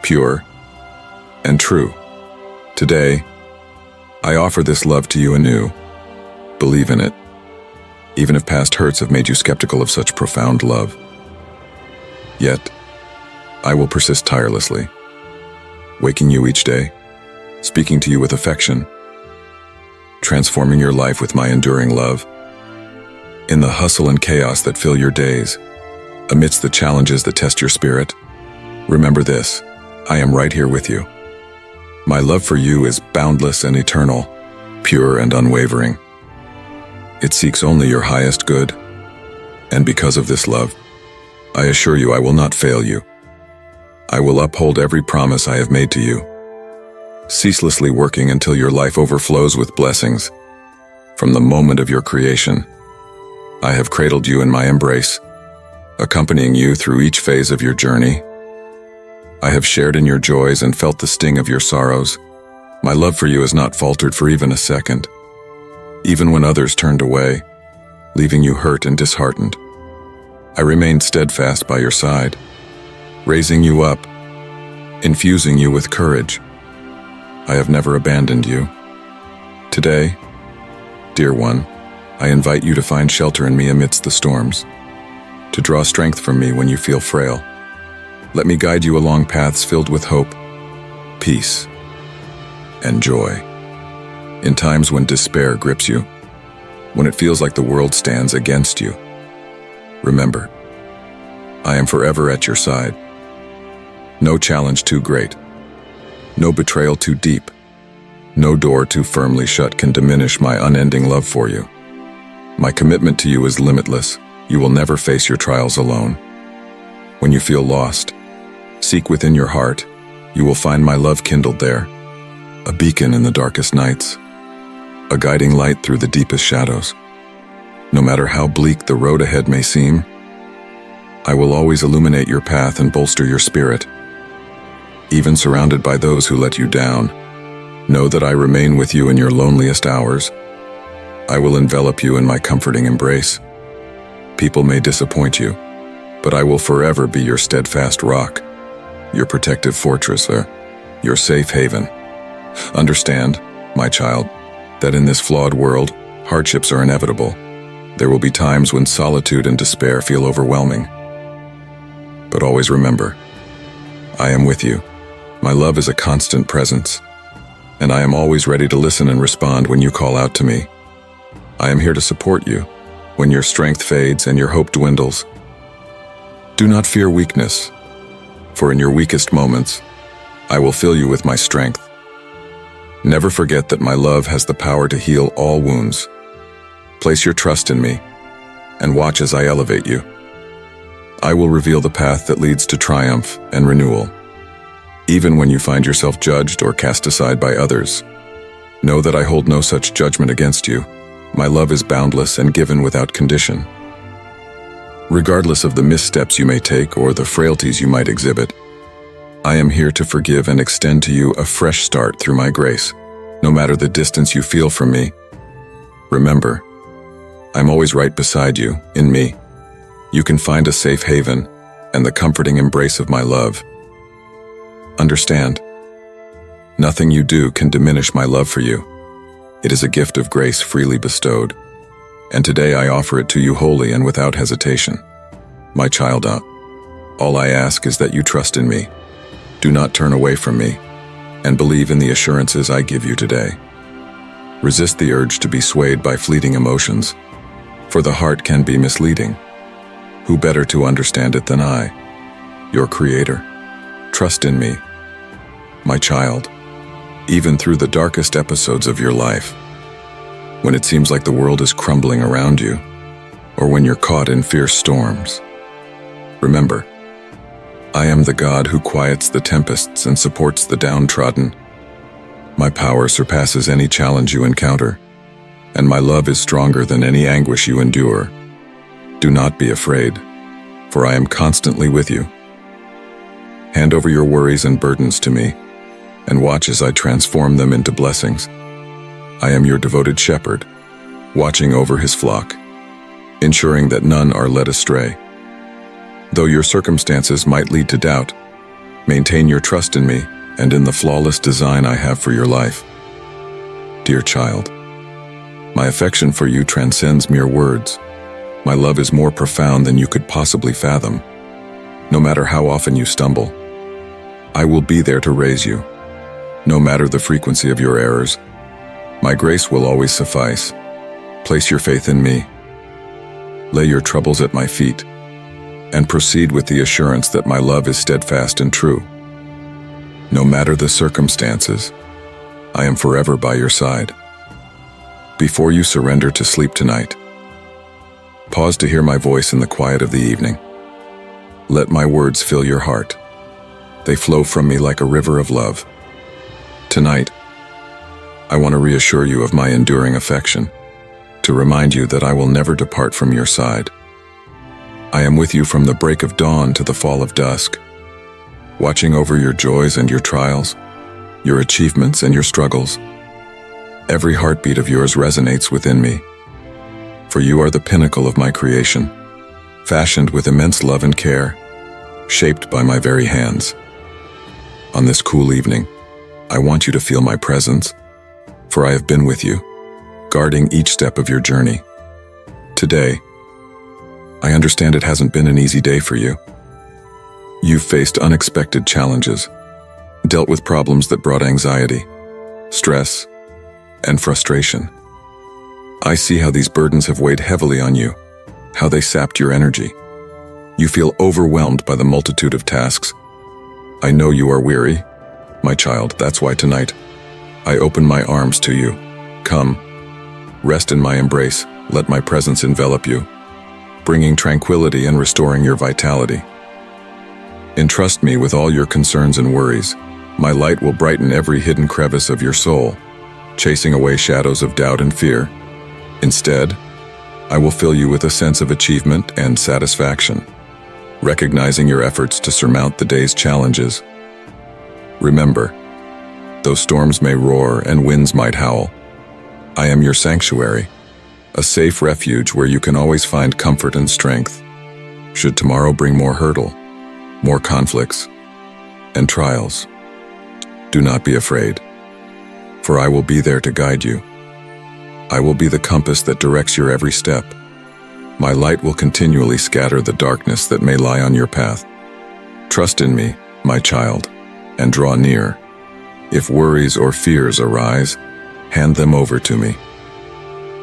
pure, and true. Today, I offer this love to you anew. Believe in it, even if past hurts have made you skeptical of such profound love. Yet, I will persist tirelessly, waking you each day, speaking to you with affection, transforming your life with my enduring love. In the hustle and chaos that fill your days, amidst the challenges that test your spirit, remember this, I am right here with you. My love for you is boundless and eternal, pure and unwavering. It seeks only your highest good, and because of this love, I assure you I will not fail you. I will uphold every promise I have made to you, ceaselessly working until your life overflows with blessings. From the moment of your creation, I have cradled you in my embrace, accompanying you through each phase of your journey. I have shared in your joys and felt the sting of your sorrows. My love for you has not faltered for even a second, even when others turned away, leaving you hurt and disheartened. I remained steadfast by your side, raising you up, infusing you with courage. I have never abandoned you. Today, dear one, I invite you to find shelter in me amidst the storms, to draw strength from me when you feel frail. Let me guide you along paths filled with hope, peace, and joy. In times when despair grips you, when it feels like the world stands against you, remember, I am forever at your side. No challenge too great, no betrayal too deep, no door too firmly shut can diminish my unending love for you. My commitment to you is limitless. You will never face your trials alone. When you feel lost, seek within your heart. You will find my love kindled there, a beacon in the darkest nights, a guiding light through the deepest shadows. No matter how bleak the road ahead may seem, I will always illuminate your path and bolster your spirit. Even surrounded by those who let you down, know that I remain with you in your loneliest hours. I will envelop you in my comforting embrace. People may disappoint you, but I will forever be your steadfast rock, your protective fortress, or your safe haven. Understand, my child, that in this flawed world, hardships are inevitable. There will be times when solitude and despair feel overwhelming. But always remember, I am with you. My love is a constant presence, and I am always ready to listen and respond when you call out to me. I am here to support you when your strength fades and your hope dwindles. Do not fear weakness, for in your weakest moments, I will fill you with my strength. Never forget that my love has the power to heal all wounds. Place your trust in me, and watch as I elevate you. I will reveal the path that leads to triumph and renewal. Even when you find yourself judged or cast aside by others, know that I hold no such judgment against you. My love is boundless and given without condition. Regardless of the missteps you may take or the frailties you might exhibit, I am here to forgive and extend to you a fresh start through my grace, no matter the distance you feel from me. Remember, I'm always right beside you, in me. You can find a safe haven and the comforting embrace of my love. Understand, nothing you do can diminish my love for you. It is a gift of grace freely bestowed, and today I offer it to you wholly and without hesitation. My child, all I ask is that you trust in me. Do not turn away from me, and believe in the assurances I give you today. Resist the urge to be swayed by fleeting emotions, for the heart can be misleading. Who better to understand it than I, your Creator? Trust in me, my child, even through the darkest episodes of your life, when it seems like the world is crumbling around you, or when you're caught in fierce storms. Remember, I am the God who quiets the tempests and supports the downtrodden. My power surpasses any challenge you encounter, and my love is stronger than any anguish you endure. Do not be afraid, for I am constantly with you. Hand over your worries and burdens to me, and watch as I transform them into blessings. I am your devoted shepherd, watching over his flock, ensuring that none are led astray. Though your circumstances might lead to doubt, maintain your trust in me and in the flawless design I have for your life. Dear child, my affection for you transcends mere words. My love is more profound than you could possibly fathom. No matter how often you stumble, I will be there to raise you. No matter the frequency of your errors, my grace will always suffice. Place your faith in me. Lay your troubles at my feet, and proceed with the assurance that my love is steadfast and true. No matter the circumstances, I am forever by your side. Before you surrender to sleep tonight, pause to hear my voice in the quiet of the evening. Let my words fill your heart. They flow from me like a river of love. Tonight, I want to reassure you of my enduring affection, to remind you that I will never depart from your side. I am with you from the break of dawn to the fall of dusk, watching over your joys and your trials, your achievements and your struggles. Every heartbeat of yours resonates within me, for you are the pinnacle of my creation, fashioned with immense love and care, shaped by my very hands. On this cool evening, I want you to feel my presence, for I have been with you, guarding each step of your journey. Today, I understand it hasn't been an easy day for you. You've faced unexpected challenges, dealt with problems that brought anxiety, stress, and frustration. I see how these burdens have weighed heavily on you, how they sapped your energy. You feel overwhelmed by the multitude of tasks. I know you are weary, my child, that's why tonight, I open my arms to you. Come, rest in my embrace, let my presence envelop you, bringing tranquility and restoring your vitality. Entrust me with all your concerns and worries. My light will brighten every hidden crevice of your soul, chasing away shadows of doubt and fear. Instead, I will fill you with a sense of achievement and satisfaction. recognizing your efforts to surmount the day's challenges. Remember, though storms may roar and winds might howl, I am your sanctuary, a safe refuge where you can always find comfort and strength. Should tomorrow bring more hurdle, more conflicts, and trials, do not be afraid, for I will be there to guide you. I will be the compass that directs your every step. My light will continually scatter the darkness that may lie on your path. Trust in me, my child, and draw near. If worries or fears arise, hand them over to me.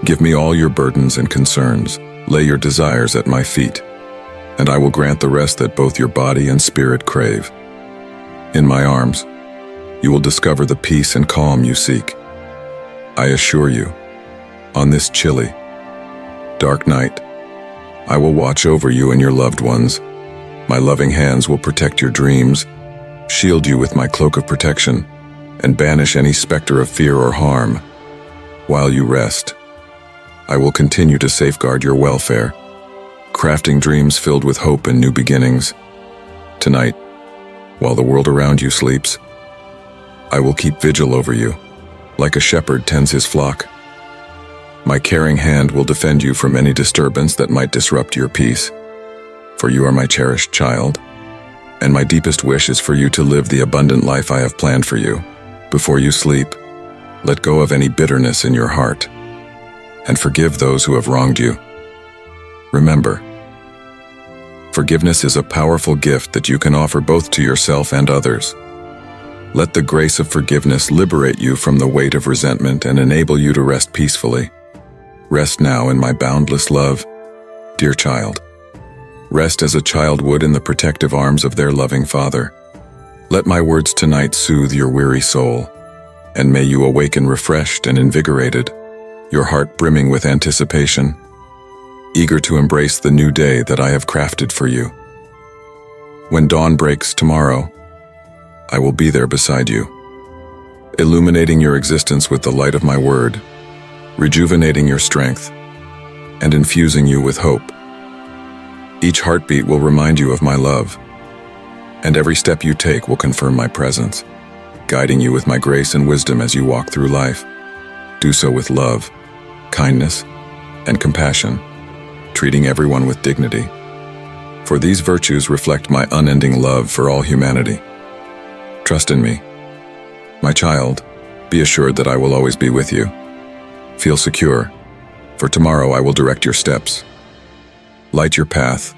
Give me all your burdens and concerns, lay your desires at my feet, and I will grant the rest that both your body and spirit crave. In my arms, you will discover the peace and calm you seek. I assure you, on this chilly, dark night, I will watch over you and your loved ones. My loving hands will protect your dreams, shield you with my cloak of protection, and banish any specter of fear or harm. While you rest, I will continue to safeguard your welfare, crafting dreams filled with hope and new beginnings. Tonight, while the world around you sleeps, I will keep vigil over you, like a shepherd tends his flock. My caring hand will defend you from any disturbance that might disrupt your peace, for you are my cherished child, and my deepest wish is for you to live the abundant life I have planned for you. Before you sleep, let go of any bitterness in your heart, and forgive those who have wronged you. Remember, forgiveness is a powerful gift that you can offer both to yourself and others. Let the grace of forgiveness liberate you from the weight of resentment and enable you to rest peacefully. Rest now in my boundless love, dear child. Rest as a child would in the protective arms of their loving father. Let my words tonight soothe your weary soul, and may you awaken refreshed and invigorated, your heart brimming with anticipation, eager to embrace the new day that I have crafted for you. When dawn breaks tomorrow, I will be there beside you, illuminating your existence with the light of my word, rejuvenating your strength, and infusing you with hope. Each heartbeat will remind you of my love, and every step you take will confirm my presence, guiding you with my grace and wisdom as you walk through life. Do so with love, kindness, and compassion, treating everyone with dignity. For these virtues reflect my unending love for all humanity. Trust in me, my child. Be assured that I will always be with you. Feel secure, for tomorrow I will direct your steps, light your path,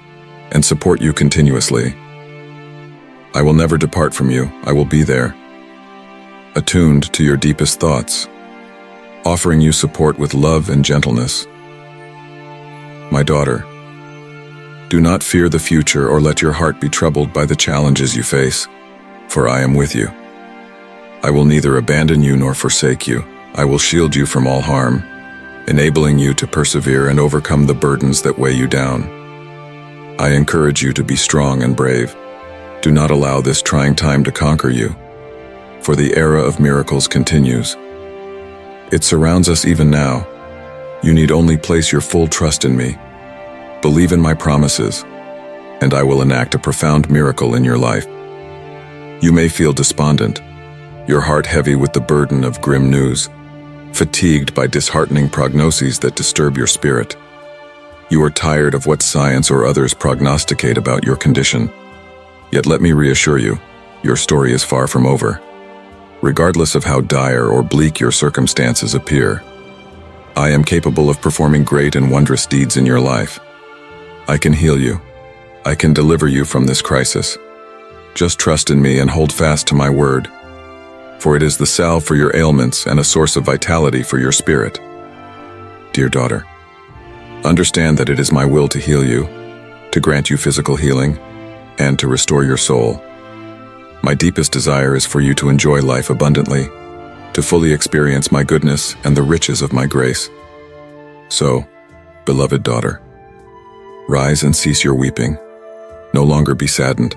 and support you continuously. I will never depart from you. I will be there, attuned to your deepest thoughts, offering you support with love and gentleness. My daughter, do not fear the future or let your heart be troubled by the challenges you face, for I am with you. I will neither abandon you nor forsake you. I will shield you from all harm, enabling you to persevere and overcome the burdens that weigh you down. I encourage you to be strong and brave. Do not allow this trying time to conquer you, for the era of miracles continues. It surrounds us even now. You need only place your full trust in me, believe in my promises, and I will enact a profound miracle in your life. You may feel despondent, your heart heavy with the burden of grim news, fatigued by disheartening prognoses that disturb your spirit. You are tired of what science or others prognosticate about your condition. Yet let me reassure you, your story is far from over. Regardless of how dire or bleak your circumstances appear, I am capable of performing great and wondrous deeds in your life. I can heal you. I can deliver you from this crisis. Just trust in me and hold fast to my word, for it is the salve for your ailments and a source of vitality for your spirit. Dear daughter, understand that it is my will to heal you, to grant you physical healing, and to restore your soul. My deepest desire is for you to enjoy life abundantly, to fully experience my goodness and the riches of my grace. So, beloved daughter, rise and cease your weeping. No longer be saddened.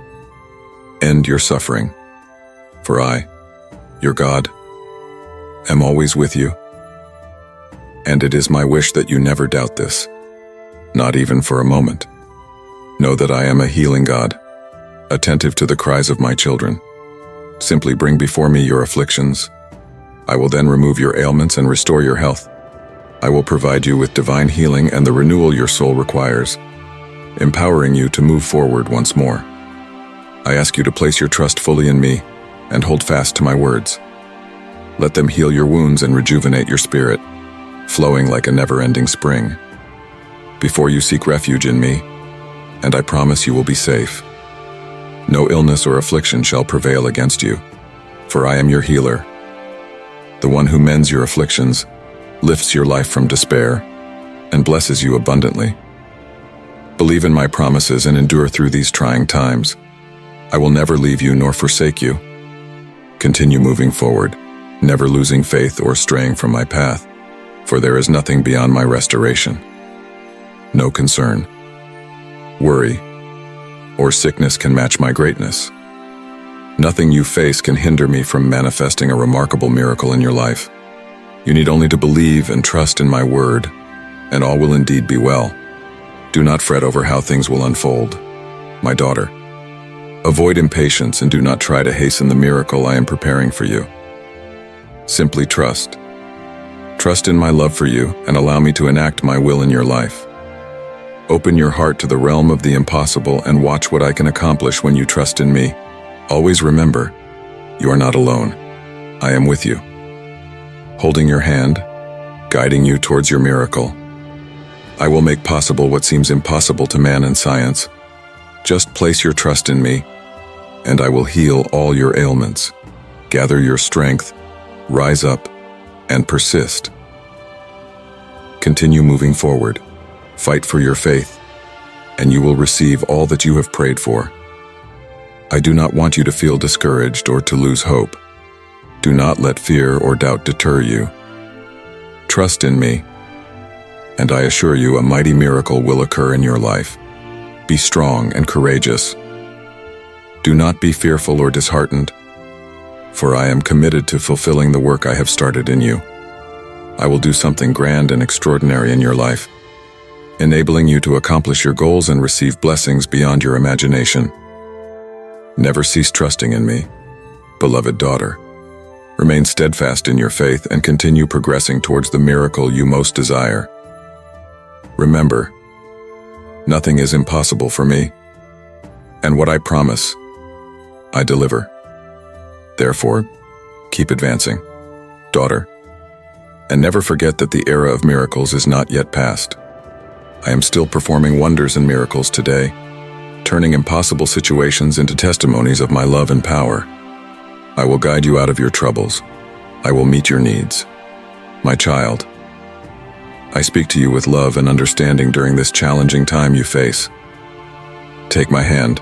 End your suffering, for I, your God, am always with you, and it is my wish that you never doubt this, not even for a moment. Know that I am a healing God, attentive to the cries of my children. Simply bring before me your afflictions. I will then remove your ailments and restore your health. I will provide you with divine healing and the renewal your soul requires, empowering you to move forward once more. I ask you to place your trust fully in me and hold fast to my words. Let them heal your wounds and rejuvenate your spirit, flowing like a never-ending spring. Before you seek refuge in me, and I promise you will be safe. No illness or affliction shall prevail against you, for I am your healer, the one who mends your afflictions, lifts your life from despair, and blesses you abundantly. Believe in my promises and endure through these trying times. I will never leave you nor forsake you. Continue moving forward, never losing faith or straying from my path, for there is nothing beyond my restoration. No concern, worry, or sickness can match my greatness. Nothing you face can hinder me from manifesting a remarkable miracle in your life. You need only to believe and trust in my word, and all will indeed be well. Do not fret over how things will unfold, my daughter. Avoid impatience and do not try to hasten the miracle I am preparing for you. Simply trust. Trust in my love for you and allow me to enact my will in your life. Open your heart to the realm of the impossible and watch what I can accomplish when you trust in me. Always remember, you are not alone. I am with you, holding your hand, guiding you towards your miracle. I will make possible what seems impossible to man and science. Just place your trust in me, and I will heal all your ailments. Gather your strength, rise up, and persist. Continue moving forward, fight for your faith, and you will receive all that you have prayed for. I do not want you to feel discouraged or to lose hope. Do not let fear or doubt deter you. Trust in me, and I assure you a mighty miracle will occur in your life. Be strong and courageous. Do not be fearful or disheartened, for I am committed to fulfilling the work I have started in you. I will do something grand and extraordinary in your life, enabling you to accomplish your goals and receive blessings beyond your imagination. Never cease trusting in me, beloved daughter. Remain steadfast in your faith and continue progressing towards the miracle you most desire. Remember, nothing is impossible for me, and what I promise, I deliver. Therefore, keep advancing, daughter, and never forget that the era of miracles is not yet past. I am still performing wonders and miracles today, turning impossible situations into testimonies of my love and power. I will guide you out of your troubles. I will meet your needs. My child, I speak to you with love and understanding during this challenging time you face. Take my hand.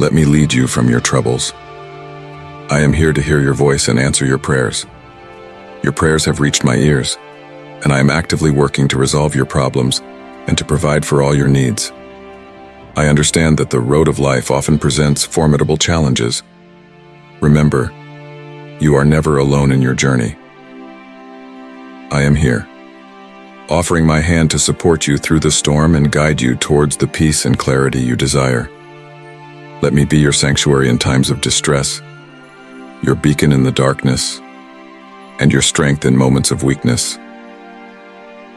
Let me lead you from your troubles. I am here to hear your voice and answer your prayers. Your prayers have reached my ears, and I am actively working to resolve your problems and to provide for all your needs. I understand that the road of life often presents formidable challenges. Remember, you are never alone in your journey. I am here, offering my hand to support you through the storm and guide you towards the peace and clarity you desire. Let me be your sanctuary in times of distress, your beacon in the darkness, and your strength in moments of weakness.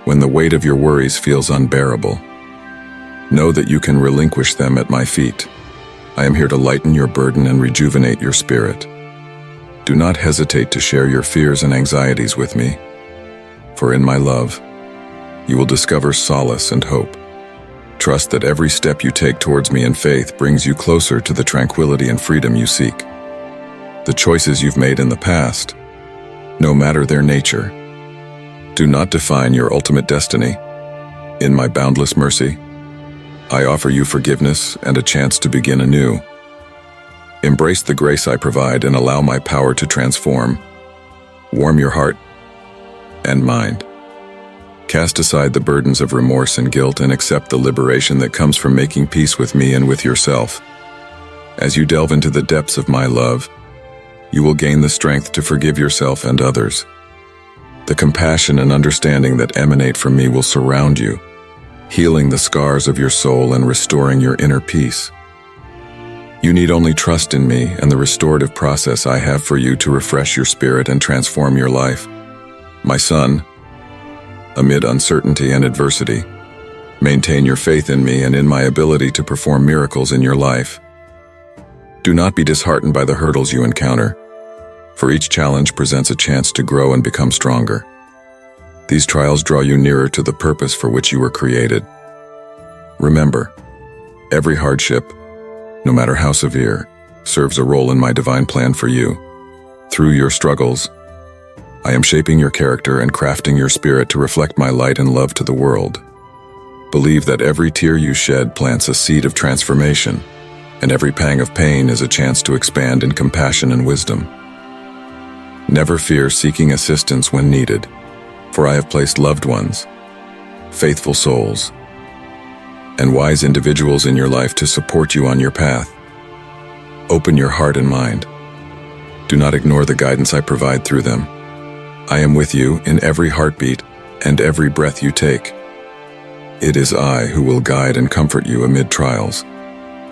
When the weight of your worries feels unbearable, know that you can relinquish them at my feet. I am here to lighten your burden and rejuvenate your spirit. Do not hesitate to share your fears and anxieties with me, for in my love, you will discover solace and hope. Trust that every step you take towards me in faith brings you closer to the tranquility and freedom you seek. The choices you've made in the past, no matter their nature, do not define your ultimate destiny. In my boundless mercy, I offer you forgiveness and a chance to begin anew. Embrace the grace I provide and allow my power to transform. Warm your heart and mind. Cast aside the burdens of remorse and guilt and accept the liberation that comes from making peace with me and with yourself. As you delve into the depths of my love, you will gain the strength to forgive yourself and others. The compassion and understanding that emanate from me will surround you, healing the scars of your soul and restoring your inner peace. You need only trust in me and the restorative process I have for you to refresh your spirit and transform your life. My son, amid uncertainty and adversity, maintain your faith in me and in my ability to perform miracles in your life. Do not be disheartened by the hurdles you encounter, for each challenge presents a chance to grow and become stronger. These trials draw you nearer to the purpose for which you were created. Remember, every hardship, no matter how severe, serves a role in my divine plan for you. Through your struggles, I am shaping your character and crafting your spirit to reflect my light and love to the world. Believe that every tear you shed plants a seed of transformation, and every pang of pain is a chance to expand in compassion and wisdom. Never fear seeking assistance when needed, for I have placed loved ones, faithful souls, and wise individuals in your life to support you on your path. Open your heart and mind. Do not ignore the guidance I provide through them. I am with you in every heartbeat and every breath you take. It is I who will guide and comfort you amid trials.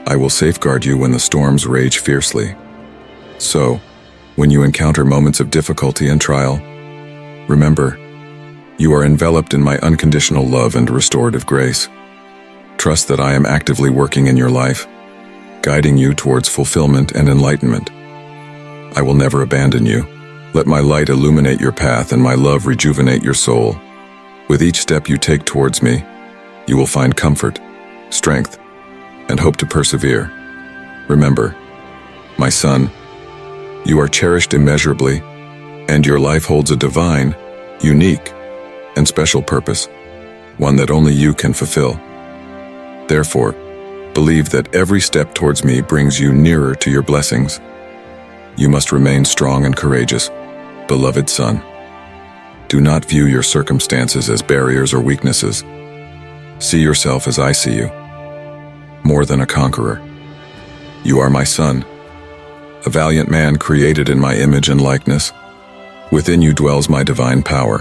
I will safeguard you when the storms rage fiercely. So, when you encounter moments of difficulty and trial, remember, you are enveloped in my unconditional love and restorative grace. Trust that I am actively working in your life, guiding you towards fulfillment and enlightenment. I will never abandon you. Let my light illuminate your path and my love rejuvenate your soul. With each step you take towards me, you will find comfort, strength, and hope to persevere. Remember, my son, you are cherished immeasurably, and your life holds a divine, unique, and special purpose, one that only you can fulfill. Therefore, believe that every step towards me brings you nearer to your blessings. You must remain strong and courageous, beloved son. Do not view your circumstances as barriers or weaknesses. See yourself as I see you, more than a conqueror. You are my son, a valiant man created in my image and likeness. Within you dwells my divine power,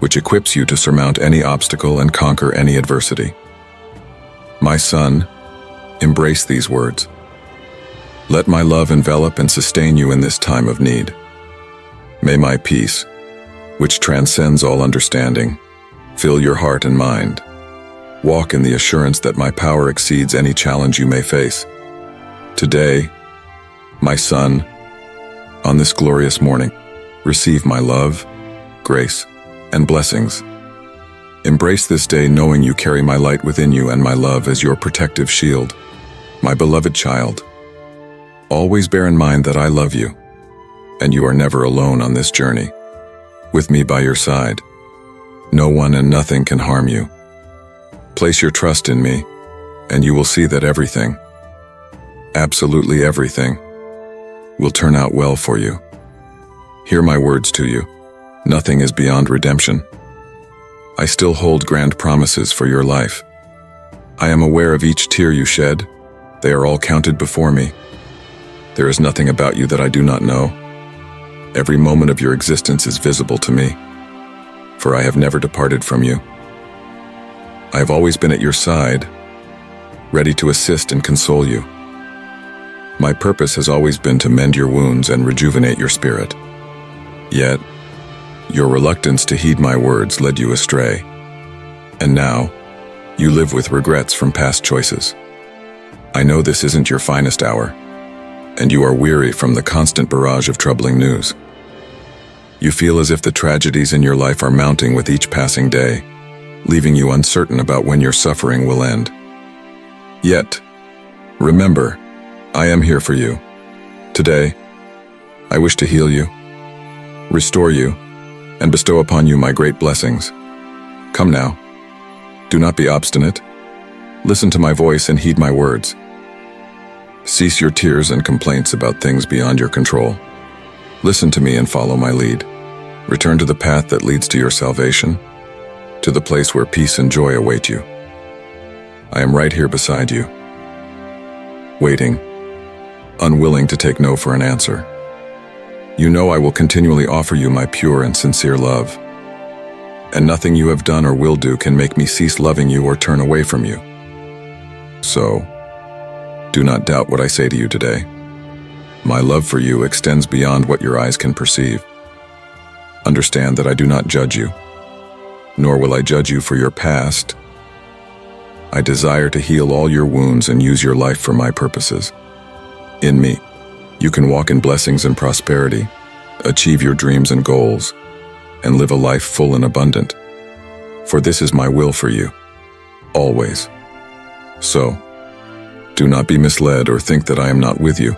which equips you to surmount any obstacle and conquer any adversity. My son, embrace these words. Let my love envelop and sustain you in this time of need. May my peace, which transcends all understanding, fill your heart and mind. Walk in the assurance that my power exceeds any challenge you may face. Today, my son, on this glorious morning, receive my love, grace, and blessings. Embrace this day knowing you carry my light within you and my love as your protective shield. My beloved child, always bear in mind that I love you, and you are never alone on this journey. With me by your side, no one and nothing can harm you. Place your trust in me, and you will see that everything, absolutely everything, will turn out well for you. Hear my words to you. Nothing is beyond redemption. I still hold grand promises for your life. I am aware of each tear you shed. They are all counted before me. There is nothing about you that I do not know. Every moment of your existence is visible to me, for I have never departed from you. I have always been at your side, ready to assist and console you. My purpose has always been to mend your wounds and rejuvenate your spirit. Yet, your reluctance to heed my words led you astray, and now, you live with regrets from past choices. I know this isn't your finest hour, and you are weary from the constant barrage of troubling news. You feel as if the tragedies in your life are mounting with each passing day, leaving you uncertain about when your suffering will end. Yet, remember, I am here for you. Today, I wish to heal you, restore you, and bestow upon you my great blessings. Come now, do not be obstinate. Listen to my voice and heed my words. Cease your tears and complaints about things beyond your control. Listen to me and follow my lead. Return to the path that leads to your salvation, to the place where peace and joy await you. I am right here beside you, waiting, unwilling to take no for an answer. You know I will continually offer you my pure and sincere love. and nothing you have done or will do can make me cease loving you or turn away from you. So, do not doubt what I say to you today. My love for you extends beyond what your eyes can perceive. Understand that I do not judge you, nor will I judge you for your past. I desire to heal all your wounds and use your life for my purposes. In me, you can walk in blessings and prosperity, achieve your dreams and goals, and live a life full and abundant. For this is my will for you, always. So, do not be misled or think that I am not with you,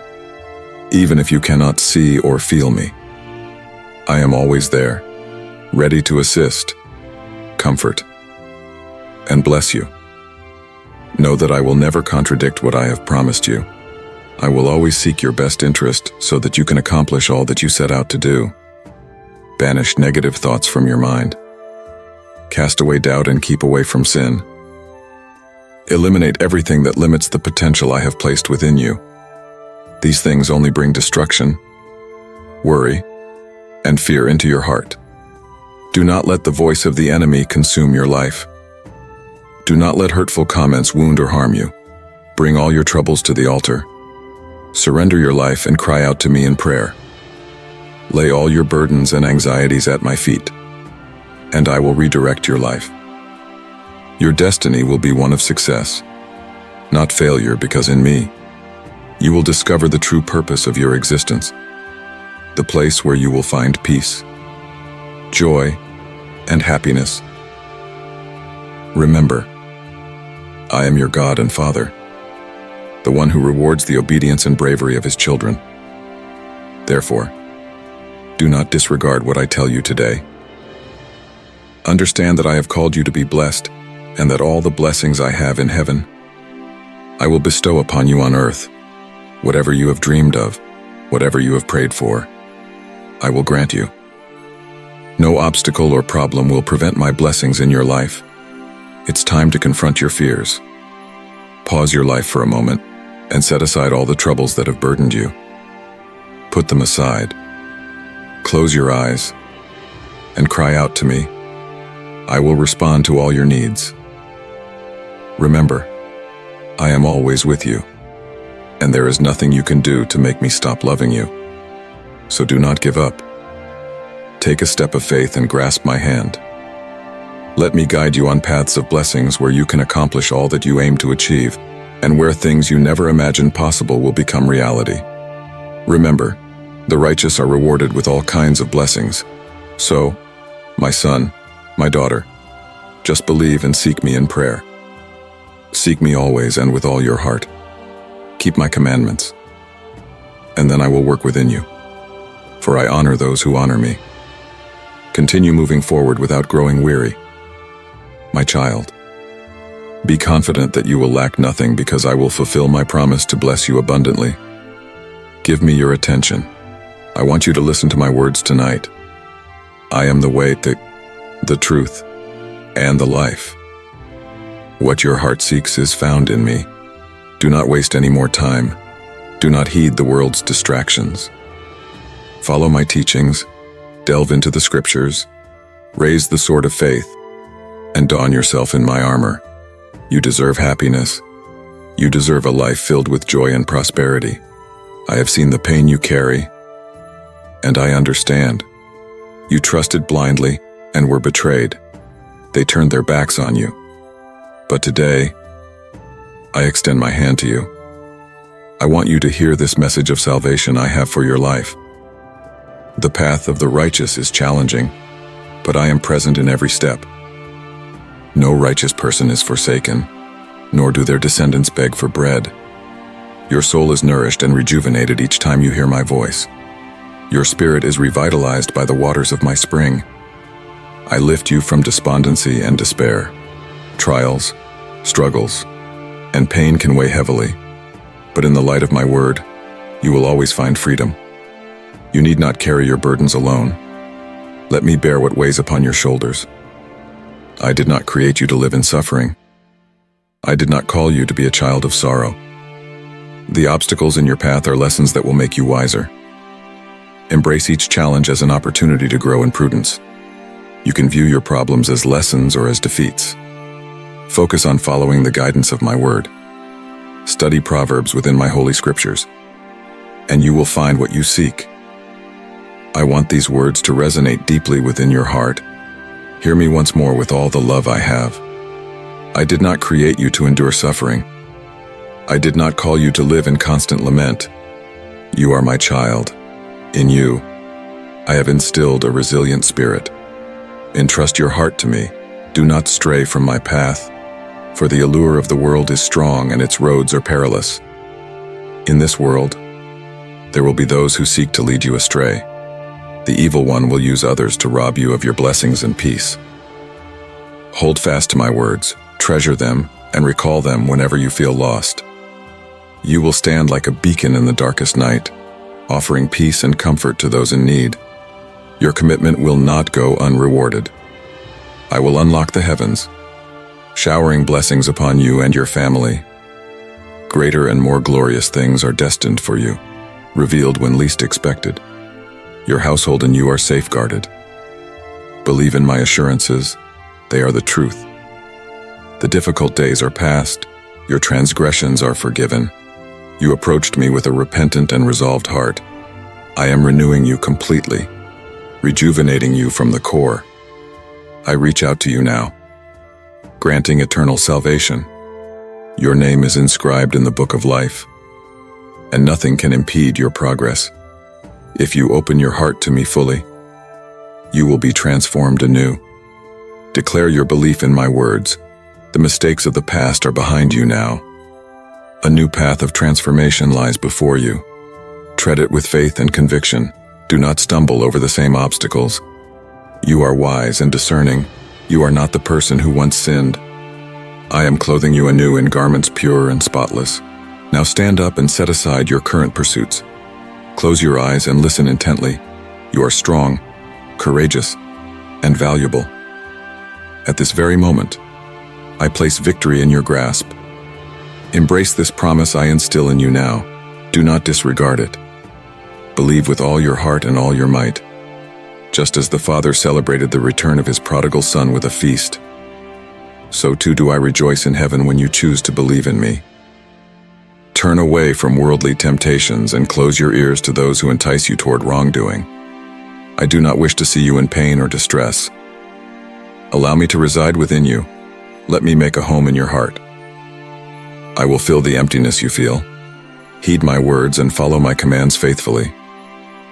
even if you cannot see or feel me. I am always there, ready to assist, comfort, and bless you. Know that I will never contradict what I have promised you. I will always seek your best interest so that you can accomplish all that you set out to do. Banish negative thoughts from your mind. Cast away doubt and keep away from sin. Eliminate everything that limits the potential I have placed within you. These things only bring destruction, worry, and fear into your heart. Do not let the voice of the enemy consume your life. Do not let hurtful comments wound or harm you. Bring all your troubles to the altar. Surrender your life and cry out to me in prayer. Lay all your burdens and anxieties at my feet, and I will redirect your life. Your destiny will be one of success, not failure, because in me, you will discover the true purpose of your existence, the place where you will find peace, joy, and happiness. Remember, I am your God and Father, the one who rewards the obedience and bravery of his children. Therefore, do not disregard what I tell you today. Understand that I have called you to be blessed, and that all the blessings I have in heaven, I will bestow upon you on earth. Whatever you have dreamed of, whatever you have prayed for, I will grant you. No obstacle or problem will prevent my blessings in your life. It's time to confront your fears. Pause your life for a moment and set aside all the troubles that have burdened you. Put them aside. Close your eyes and cry out to me. I will respond to all your needs. Remember, I am always with you, and there is nothing you can do to make me stop loving you. So do not give up. Take a step of faith and grasp my hand. Let me guide you on paths of blessings where you can accomplish all that you aim to achieve, and where things you never imagined possible will become reality. Remember, the righteous are rewarded with all kinds of blessings. So, my son, my daughter, just believe and seek me in prayer. Seek me always and with all your heart. Keep my commandments, and then I will work within you, for I honor those who honor me. Continue moving forward without growing weary. My child, be confident that you will lack nothing, because I will fulfill my promise to bless you abundantly. Give me your attention. I want you to listen to my words tonight. I am the way, the truth, and the life. What your heart seeks is found in me. Do not waste any more time. Do not heed the world's distractions. Follow my teachings, delve into the scriptures, raise the sword of faith, and don yourself in my armor. You deserve happiness. You deserve a life filled with joy and prosperity. I have seen the pain you carry, and I understand. You trusted blindly and were betrayed. They turned their backs on you. But today, I extend my hand to you. I want you to hear this message of salvation I have for your life. The path of the righteous is challenging, but I am present in every step. No righteous person is forsaken, nor do their descendants beg for bread. Your soul is nourished and rejuvenated each time you hear my voice. Your spirit is revitalized by the waters of my spring. I lift you from despondency and despair. Trials, struggles, and pain can weigh heavily, but in the light of my word, you will always find freedom. You need not carry your burdens alone. Let me bear what weighs upon your shoulders. I did not create you to live in suffering. I did not call you to be a child of sorrow. The obstacles in your path are lessons that will make you wiser. Embrace each challenge as an opportunity to grow in prudence. You can view your problems as lessons or as defeats. Focus on following the guidance of my word. Study Proverbs within my holy scriptures, and you will find what you seek. I want these words to resonate deeply within your heart. Hear me once more with all the love I have. I did not create you to endure suffering. I did not call you to live in constant lament. You are my child. In you, I have instilled a resilient spirit. Entrust your heart to me. Do not stray from my path, for the allure of the world is strong and its roads are perilous. In this world, there will be those who seek to lead you astray. The evil one will use others to rob you of your blessings and peace. Hold fast to my words, treasure them, and recall them whenever you feel lost. You will stand like a beacon in the darkest night, offering peace and comfort to those in need. Your commitment will not go unrewarded. I will unlock the heavens, showering blessings upon you and your family. Greater and more glorious things are destined for you, revealed when least expected. Your household and you are safeguarded. Believe in my assurances, they are the truth. The difficult days are past, your transgressions are forgiven. You approached me with a repentant and resolved heart. I am renewing you completely, rejuvenating you from the core. I reach out to you now, granting eternal salvation. Your name is inscribed in the book of life, and nothing can impede your progress. If you open your heart to me fully, you will be transformed anew. Declare your belief in my words. The mistakes of the past are behind you now. A new path of transformation lies before you. Tread it with faith and conviction. Do not stumble over the same obstacles. You are wise and discerning. You are not the person who once sinned. I am clothing you anew in garments pure and spotless. Now stand up and set aside your current pursuits. Close your eyes and listen intently. You are strong, courageous, and valuable. At this very moment, I place victory in your grasp. Embrace this promise I instill in you now. Do not disregard it. Believe with all your heart and all your might. Just as the Father celebrated the return of his prodigal son with a feast, so too do I rejoice in heaven when you choose to believe in me. Turn away from worldly temptations and close your ears to those who entice you toward wrongdoing. I do not wish to see you in pain or distress. Allow me to reside within you. Let me make a home in your heart. I will fill the emptiness you feel. Heed my words and follow my commands faithfully.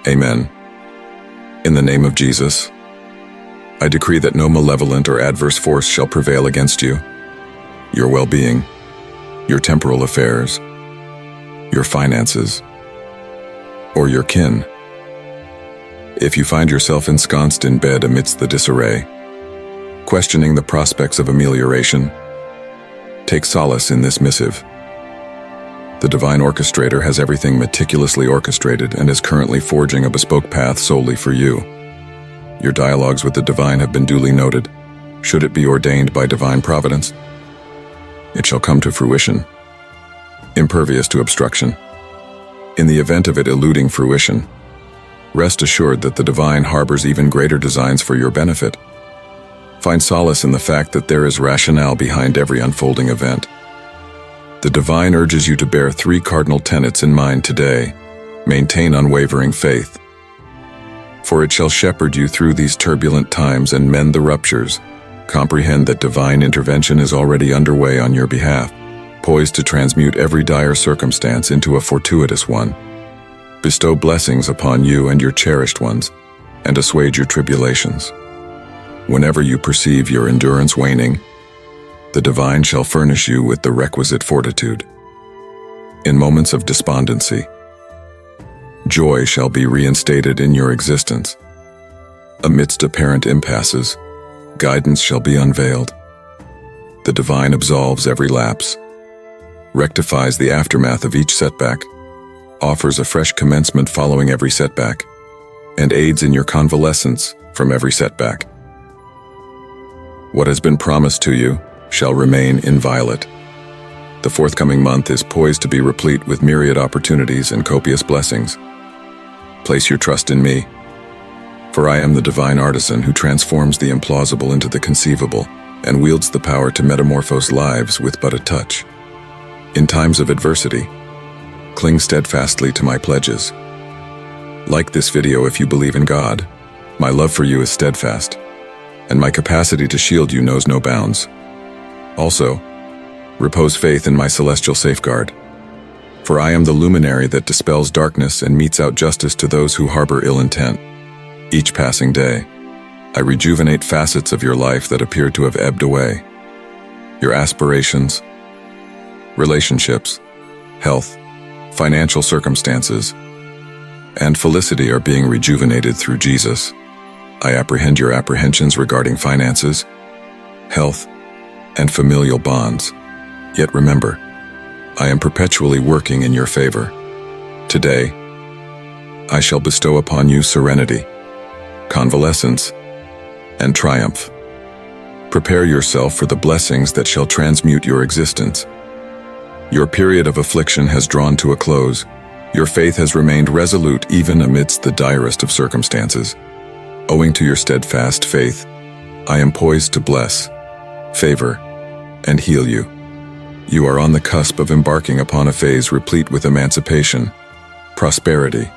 Amen. In the name of Jesus, I decree that no malevolent or adverse force shall prevail against you, your well-being, your temporal affairs, your finances, or your kin. If you find yourself ensconced in bed amidst the disarray, questioning the prospects of amelioration, take solace in this missive. The divine orchestrator has everything meticulously orchestrated and is currently forging a bespoke path solely for you. Your dialogues with the divine have been duly noted. Should it be ordained by divine providence, it shall come to fruition, impervious to obstruction. In the event of it eluding fruition, rest assured that the divine harbors even greater designs for your benefit. Find solace in the fact that there is rationale behind every unfolding event. The divine urges you to bear three cardinal tenets in mind today. Maintain unwavering faith, for it shall shepherd you through these turbulent times and mend the ruptures. Comprehend that divine intervention is already underway on your behalf, poised to transmute every dire circumstance into a fortuitous one, bestow blessings upon you and your cherished ones, and assuage your tribulations. Whenever you perceive your endurance waning, the divine shall furnish you with the requisite fortitude. In moments of despondency, joy shall be reinstated in your existence. Amidst apparent impasses, guidance shall be unveiled. The divine absolves every lapse, rectifies the aftermath of each setback, offers a fresh commencement following every setback, and aids in your convalescence from every setback. What has been promised to you shall remain inviolate. The forthcoming month is poised to be replete with myriad opportunities and copious blessings. Place your trust in me, For I am the divine artisan who transforms the implausible into the conceivable and wields the power to metamorphose lives with but a touch. In times of adversity, cling steadfastly to my pledges. Like this video if you believe in God. My love for you is steadfast, and my capacity to shield you knows no bounds. Also, repose faith in my celestial safeguard, for I am the luminary that dispels darkness and metes out justice to those who harbor ill intent. Each passing day, I rejuvenate facets of your life that appear to have ebbed away. Your aspirations, relationships, health, financial circumstances, and felicity are being rejuvenated through Jesus. I apprehend your apprehensions regarding finances, health, and familial bonds. Yet remember, I am perpetually working in your favor. Today, I shall bestow upon you serenity, convalescence, and triumph. Prepare yourself for the blessings that shall transmute your existence. Your period of affliction has drawn to a close. Your faith has remained resolute even amidst the direst of circumstances. Owing to your steadfast faith, I am poised to bless, favor, and heal you. You are on the cusp of embarking upon a phase replete with emancipation, prosperity,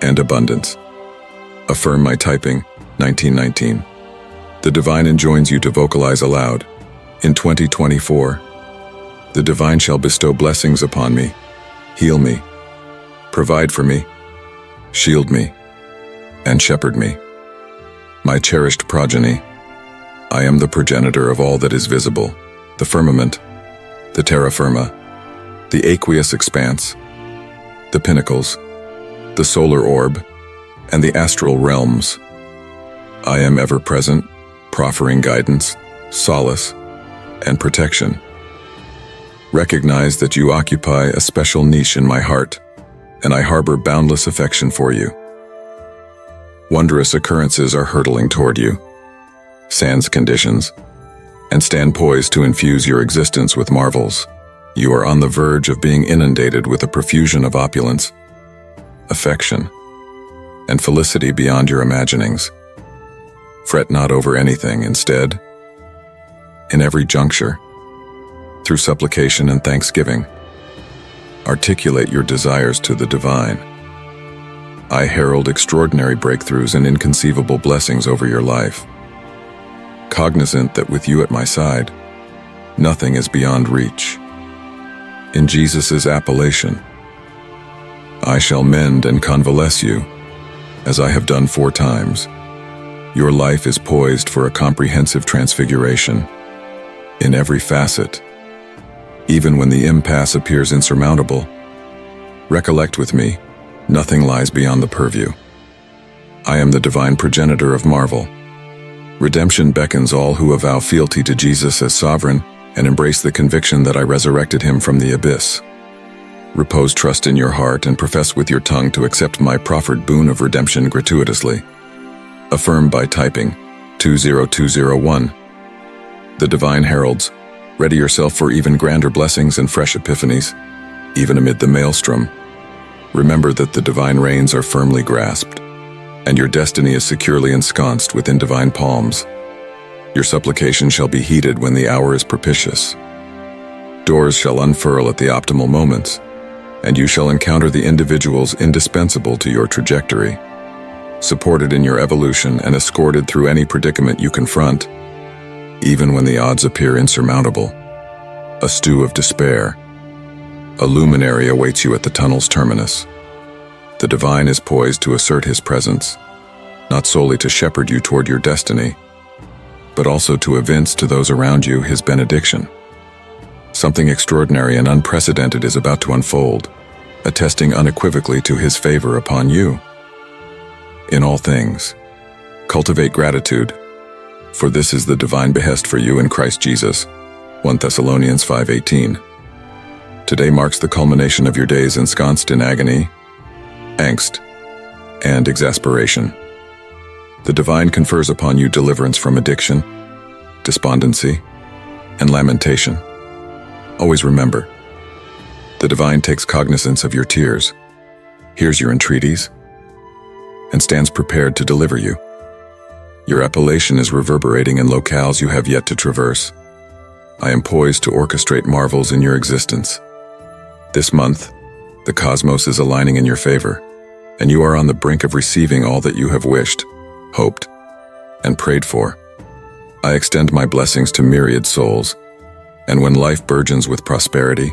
and abundance. Affirm my typing, 1919. The divine enjoins you to vocalize aloud. In 2024, the divine shall bestow blessings upon me, heal me, provide for me, shield me, and shepherd me. My cherished progeny, I am the progenitor of all that is visible, the firmament, the terra firma, the aqueous expanse, the pinnacles, the solar orb, and the astral realms. I am ever present, proffering guidance, solace, and protection. Recognize that you occupy a special niche in my heart, and I harbor boundless affection for you. Wondrous occurrences are hurtling toward you. Sans conditions, and stand poised to infuse your existence with marvels. You are on the verge of being inundated with a profusion of opulence, affection, and felicity beyond your imaginings. Fret not over anything. Instead, in every juncture, through supplication and thanksgiving, articulate your desires to the divine. I herald extraordinary breakthroughs and inconceivable blessings over your life. Cognizant that with you at my side, nothing is beyond reach. In Jesus' appellation, I shall mend and convalesce you, as I have done 4 times. Your life is poised for a comprehensive transfiguration in every facet. Even when the impasse appears insurmountable, recollect with me, nothing lies beyond the purview. I am the divine progenitor of marvel. Redemption beckons all who avow fealty to Jesus as sovereign and embrace the conviction that I resurrected him from the abyss. Repose trust in your heart and profess with your tongue to accept my proffered boon of redemption gratuitously. Affirm by typing 20201. The divine heralds, ready yourself for even grander blessings and fresh epiphanies, even amid the maelstrom. Remember that the divine reins are firmly grasped, and your destiny is securely ensconced within divine palms. Your supplication shall be heeded when the hour is propitious. Doors shall unfurl at the optimal moments, and you shall encounter the individuals indispensable to your trajectory. Supported in your evolution and escorted through any predicament you confront, even when the odds appear insurmountable, a stew of despair, a luminary awaits you at the tunnel's terminus. The divine is poised to assert his presence, not solely to shepherd you toward your destiny, but also to evince to those around you his benediction. Something extraordinary and unprecedented is about to unfold, attesting unequivocally to his favor upon you. In all things, cultivate gratitude, for this is the divine behest for you in Christ Jesus. 1 Thessalonians 5:18. Today marks the culmination of your days ensconced in agony, angst, and exasperation. The divine confers upon you deliverance from addiction, despondency, and lamentation. Always remember, the divine takes cognizance of your tears, hears your entreaties, and stands prepared to deliver you. Your appellation is reverberating in locales you have yet to traverse. I am poised to orchestrate marvels in your existence. This month, the cosmos is aligning in your favor, and you are on the brink of receiving all that you have wished, hoped, and prayed for. I extend my blessings to myriad souls, and when life burgeons with prosperity,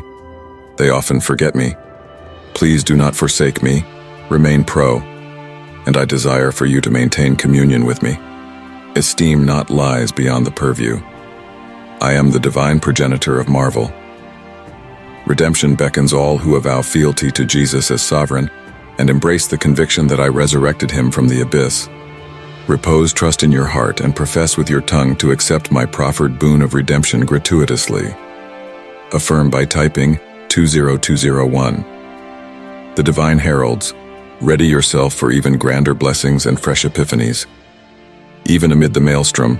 they often forget me. Please do not forsake me, remain pro, and I desire for you to maintain communion with me. Esteem not lies beyond the purview. I am the divine progenitor of marvel. Redemption beckons all who avow fealty to Jesus as sovereign and embrace the conviction that I resurrected him from the abyss. Repose trust in your heart and profess with your tongue to accept my proffered boon of redemption gratuitously. Affirm by typing 20201. The divine heralds, ready yourself for even grander blessings and fresh epiphanies. Even amid the maelstrom,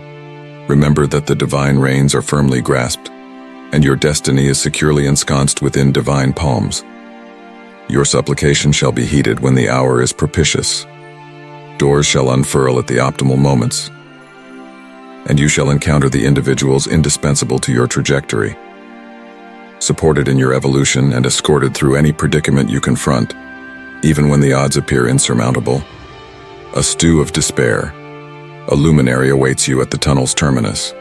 remember that the divine reins are firmly grasped, and your destiny is securely ensconced within divine palms. Your supplication shall be heeded when the hour is propitious. Doors shall unfurl at the optimal moments, and you shall encounter the individuals indispensable to your trajectory. Supported in your evolution and escorted through any predicament you confront, even when the odds appear insurmountable, a stew of despair, a luminary awaits you at the tunnel's terminus.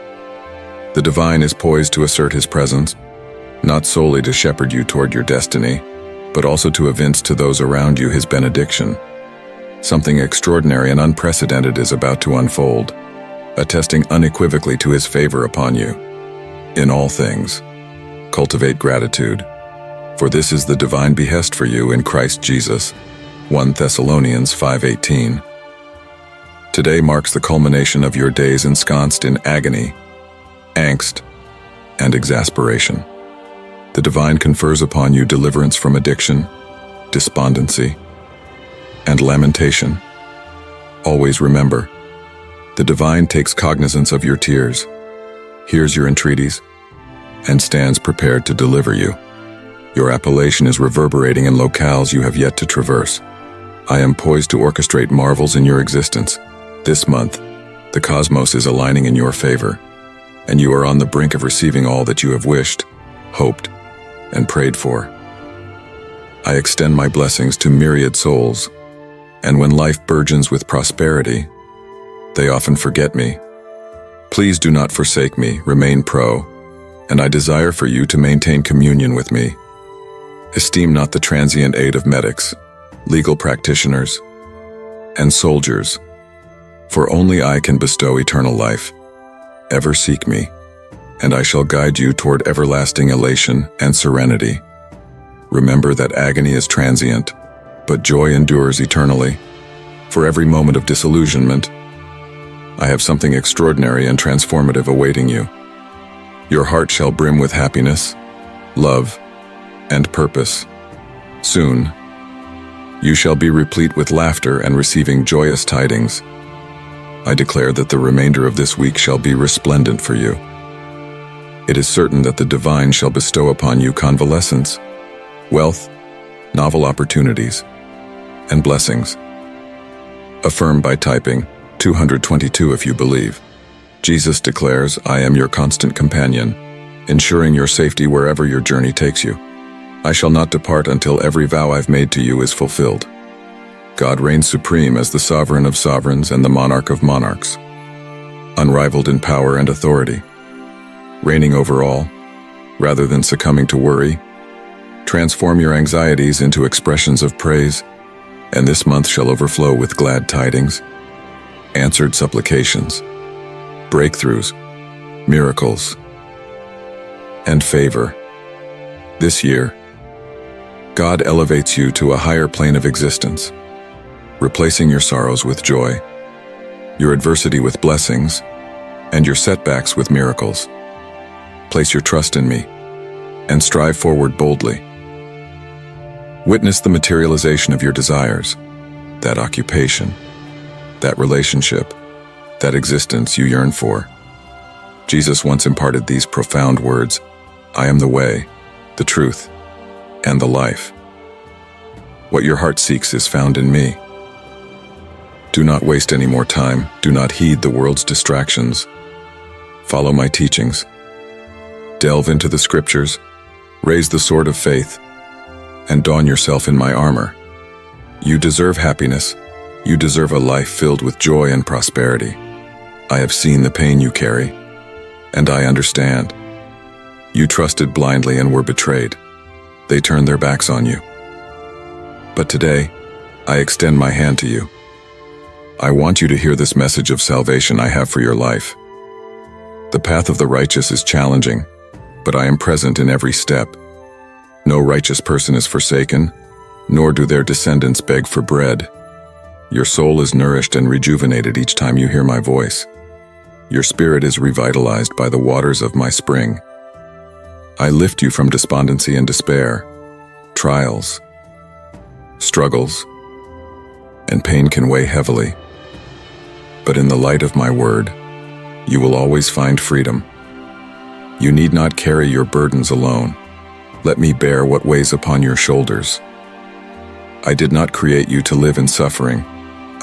The divine is poised to assert his presence, not solely to shepherd you toward your destiny, but also to evince to those around you his benediction. Something extraordinary and unprecedented is about to unfold, attesting unequivocally to his favor upon you. In all things, cultivate gratitude, for this is the divine behest for you in Christ Jesus. 1 Thessalonians 5:18. Today marks the culmination of your days ensconced in agony, angst, and exasperation. The divine confers upon you deliverance from addiction, despondency, and lamentation. Always remember, the divine takes cognizance of your tears, hears your entreaties, and stands prepared to deliver you. Your appellation is reverberating in locales you have yet to traverse. I am poised to orchestrate marvels in your existence. This month, the cosmos is aligning in your favor, and you are on the brink of receiving all that you have wished, hoped, and prayed for. I extend my blessings to myriad souls, and when life burgeons with prosperity, they often forget me. Please do not forsake me, remain pro, and I desire for you to maintain communion with me. Esteem not the transient aid of medics, legal practitioners, and soldiers, for only I can bestow eternal life. Ever seek me, and I shall guide you toward everlasting elation and serenity. Remember that agony is transient, but joy endures eternally. For every moment of disillusionment, I have something extraordinary and transformative awaiting you. Your heart shall brim with happiness, love, and purpose. Soon, you shall be replete with laughter and receiving joyous tidings. I declare that the remainder of this week shall be resplendent for you. It is certain that the divine shall bestow upon you convalescence, wealth, novel opportunities, and blessings. Affirm by typing 222 if you believe. Jesus declares, I am your constant companion, ensuring your safety wherever your journey takes you. I shall not depart until every vow I've made to you is fulfilled. God reigns supreme as the sovereign of sovereigns and the monarch of monarchs, unrivaled in power and authority, reigning over all. Rather than succumbing to worry, transform your anxieties into expressions of praise, and this month shall overflow with glad tidings, answered supplications, breakthroughs, miracles, and favor. This year, God elevates you to a higher plane of existence, replacing your sorrows with joy, your adversity with blessings, and your setbacks with miracles. Place your trust in me and strive forward boldly. Witness the materialization of your desires, that occupation, that relationship, that existence you yearn for. Jesus once imparted these profound words, I am the way, the truth, and the life. What your heart seeks is found in me. Do not waste any more time. Do not heed the world's distractions. Follow my teachings. Delve into the scriptures. Raise the sword of faith, and don yourself in my armor. You deserve happiness. You deserve a life filled with joy and prosperity. I have seen the pain you carry, and I understand. You trusted blindly and were betrayed. They turned their backs on you. But today, I extend my hand to you. I want you to hear this message of salvation I have for your life. The path of the righteous is challenging, but I am present in every step. No righteous person is forsaken, nor do their descendants beg for bread. Your soul is nourished and rejuvenated each time you hear my voice. Your spirit is revitalized by the waters of my spring. I lift you from despondency and despair. Trials, struggles, and pain can weigh heavily. But in the light of my word, you will always find freedom. You need not carry your burdens alone. Let me bear what weighs upon your shoulders. I did not create you to live in suffering.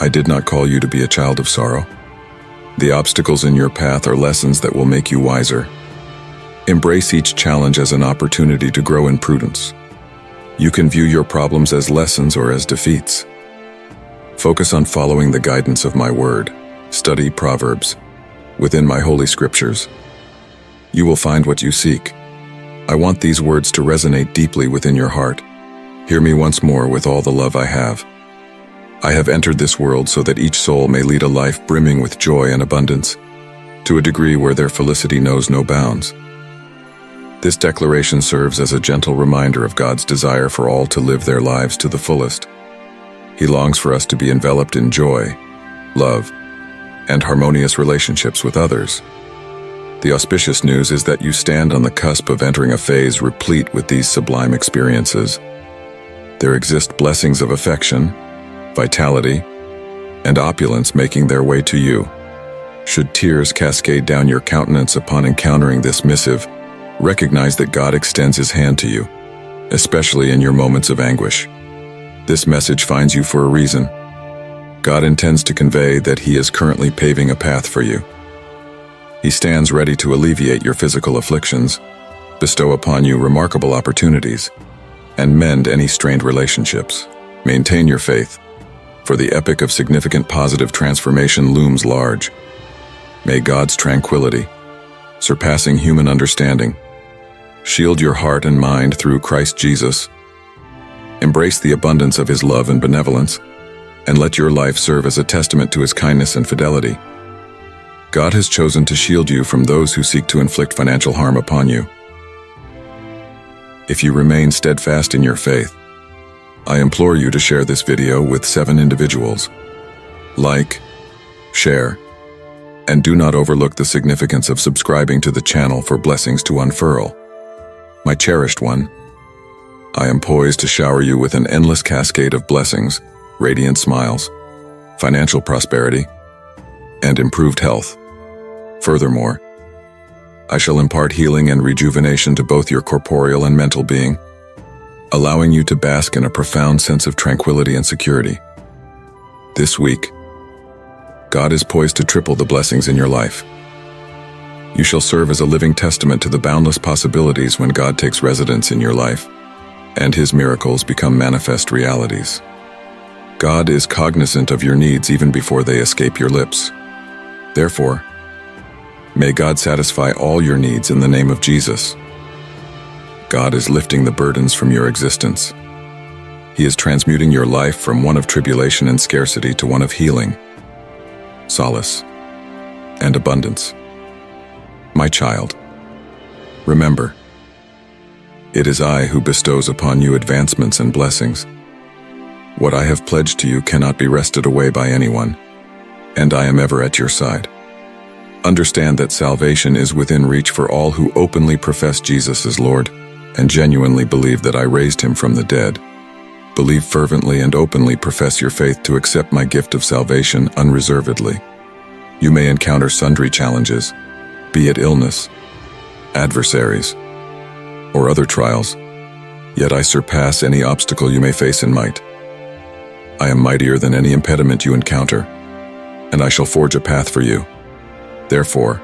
I did not call you to be a child of sorrow. The obstacles in your path are lessons that will make you wiser. Embrace each challenge as an opportunity to grow in prudence. You can view your problems as lessons or as defeats. Focus on following the guidance of my word. Study Proverbs within my holy scriptures. You will find what you seek. I want these words to resonate deeply within your heart. Hear me once more with all the love I have. I have entered this world so that each soul may lead a life brimming with joy and abundance, to a degree where their felicity knows no bounds. This declaration serves as a gentle reminder of God's desire for all to live their lives to the fullest. He longs for us to be enveloped in joy, love, and harmonious relationships with others. The auspicious news is that you stand on the cusp of entering a phase replete with these sublime experiences. There exist blessings of affection, vitality, and opulence making their way to you. Should tears cascade down your countenance upon encountering this missive, recognize that God extends his hand to you, especially in your moments of anguish. This message finds you for a reason. God intends to convey that he is currently paving a path for you. He stands ready to alleviate your physical afflictions, bestow upon you remarkable opportunities, and mend any strained relationships. Maintain your faith, for the epoch of significant positive transformation looms large. May God's tranquility, surpassing human understanding, shield your heart and mind through Christ Jesus. Embrace the abundance of his love and benevolence, and let your life serve as a testament to his kindness and fidelity. God has chosen to shield you from those who seek to inflict financial harm upon you. If you remain steadfast in your faith, I implore you to share this video with 7 individuals. Like, share, and do not overlook the significance of subscribing to the channel for blessings to unfurl. My cherished one, I am poised to shower you with an endless cascade of blessings, radiant smiles, financial prosperity, and improved health. Furthermore, I shall impart healing and rejuvenation to both your corporeal and mental being, allowing you to bask in a profound sense of tranquility and security. This week, God is poised to triple the blessings in your life. You shall serve as a living testament to the boundless possibilities when God takes residence in your life, and his miracles become manifest realities. God is cognizant of your needs even before they escape your lips. Therefore, may God satisfy all your needs in the name of Jesus. God is lifting the burdens from your existence. He is transmuting your life from one of tribulation and scarcity to one of healing, solace, and abundance. My child, remember, it is I who bestows upon you advancements and blessings. What I have pledged to you cannot be wrested away by anyone, and I am ever at your side. Understand that salvation is within reach for all who openly profess Jesus as Lord and genuinely believe that I raised him from the dead. Believe fervently and openly profess your faith to accept my gift of salvation unreservedly. You may encounter sundry challenges, be it illness, adversaries, or other trials, yet I surpass any obstacle you may face in might. I am mightier than any impediment you encounter. and I shall forge a path for you. Therefore,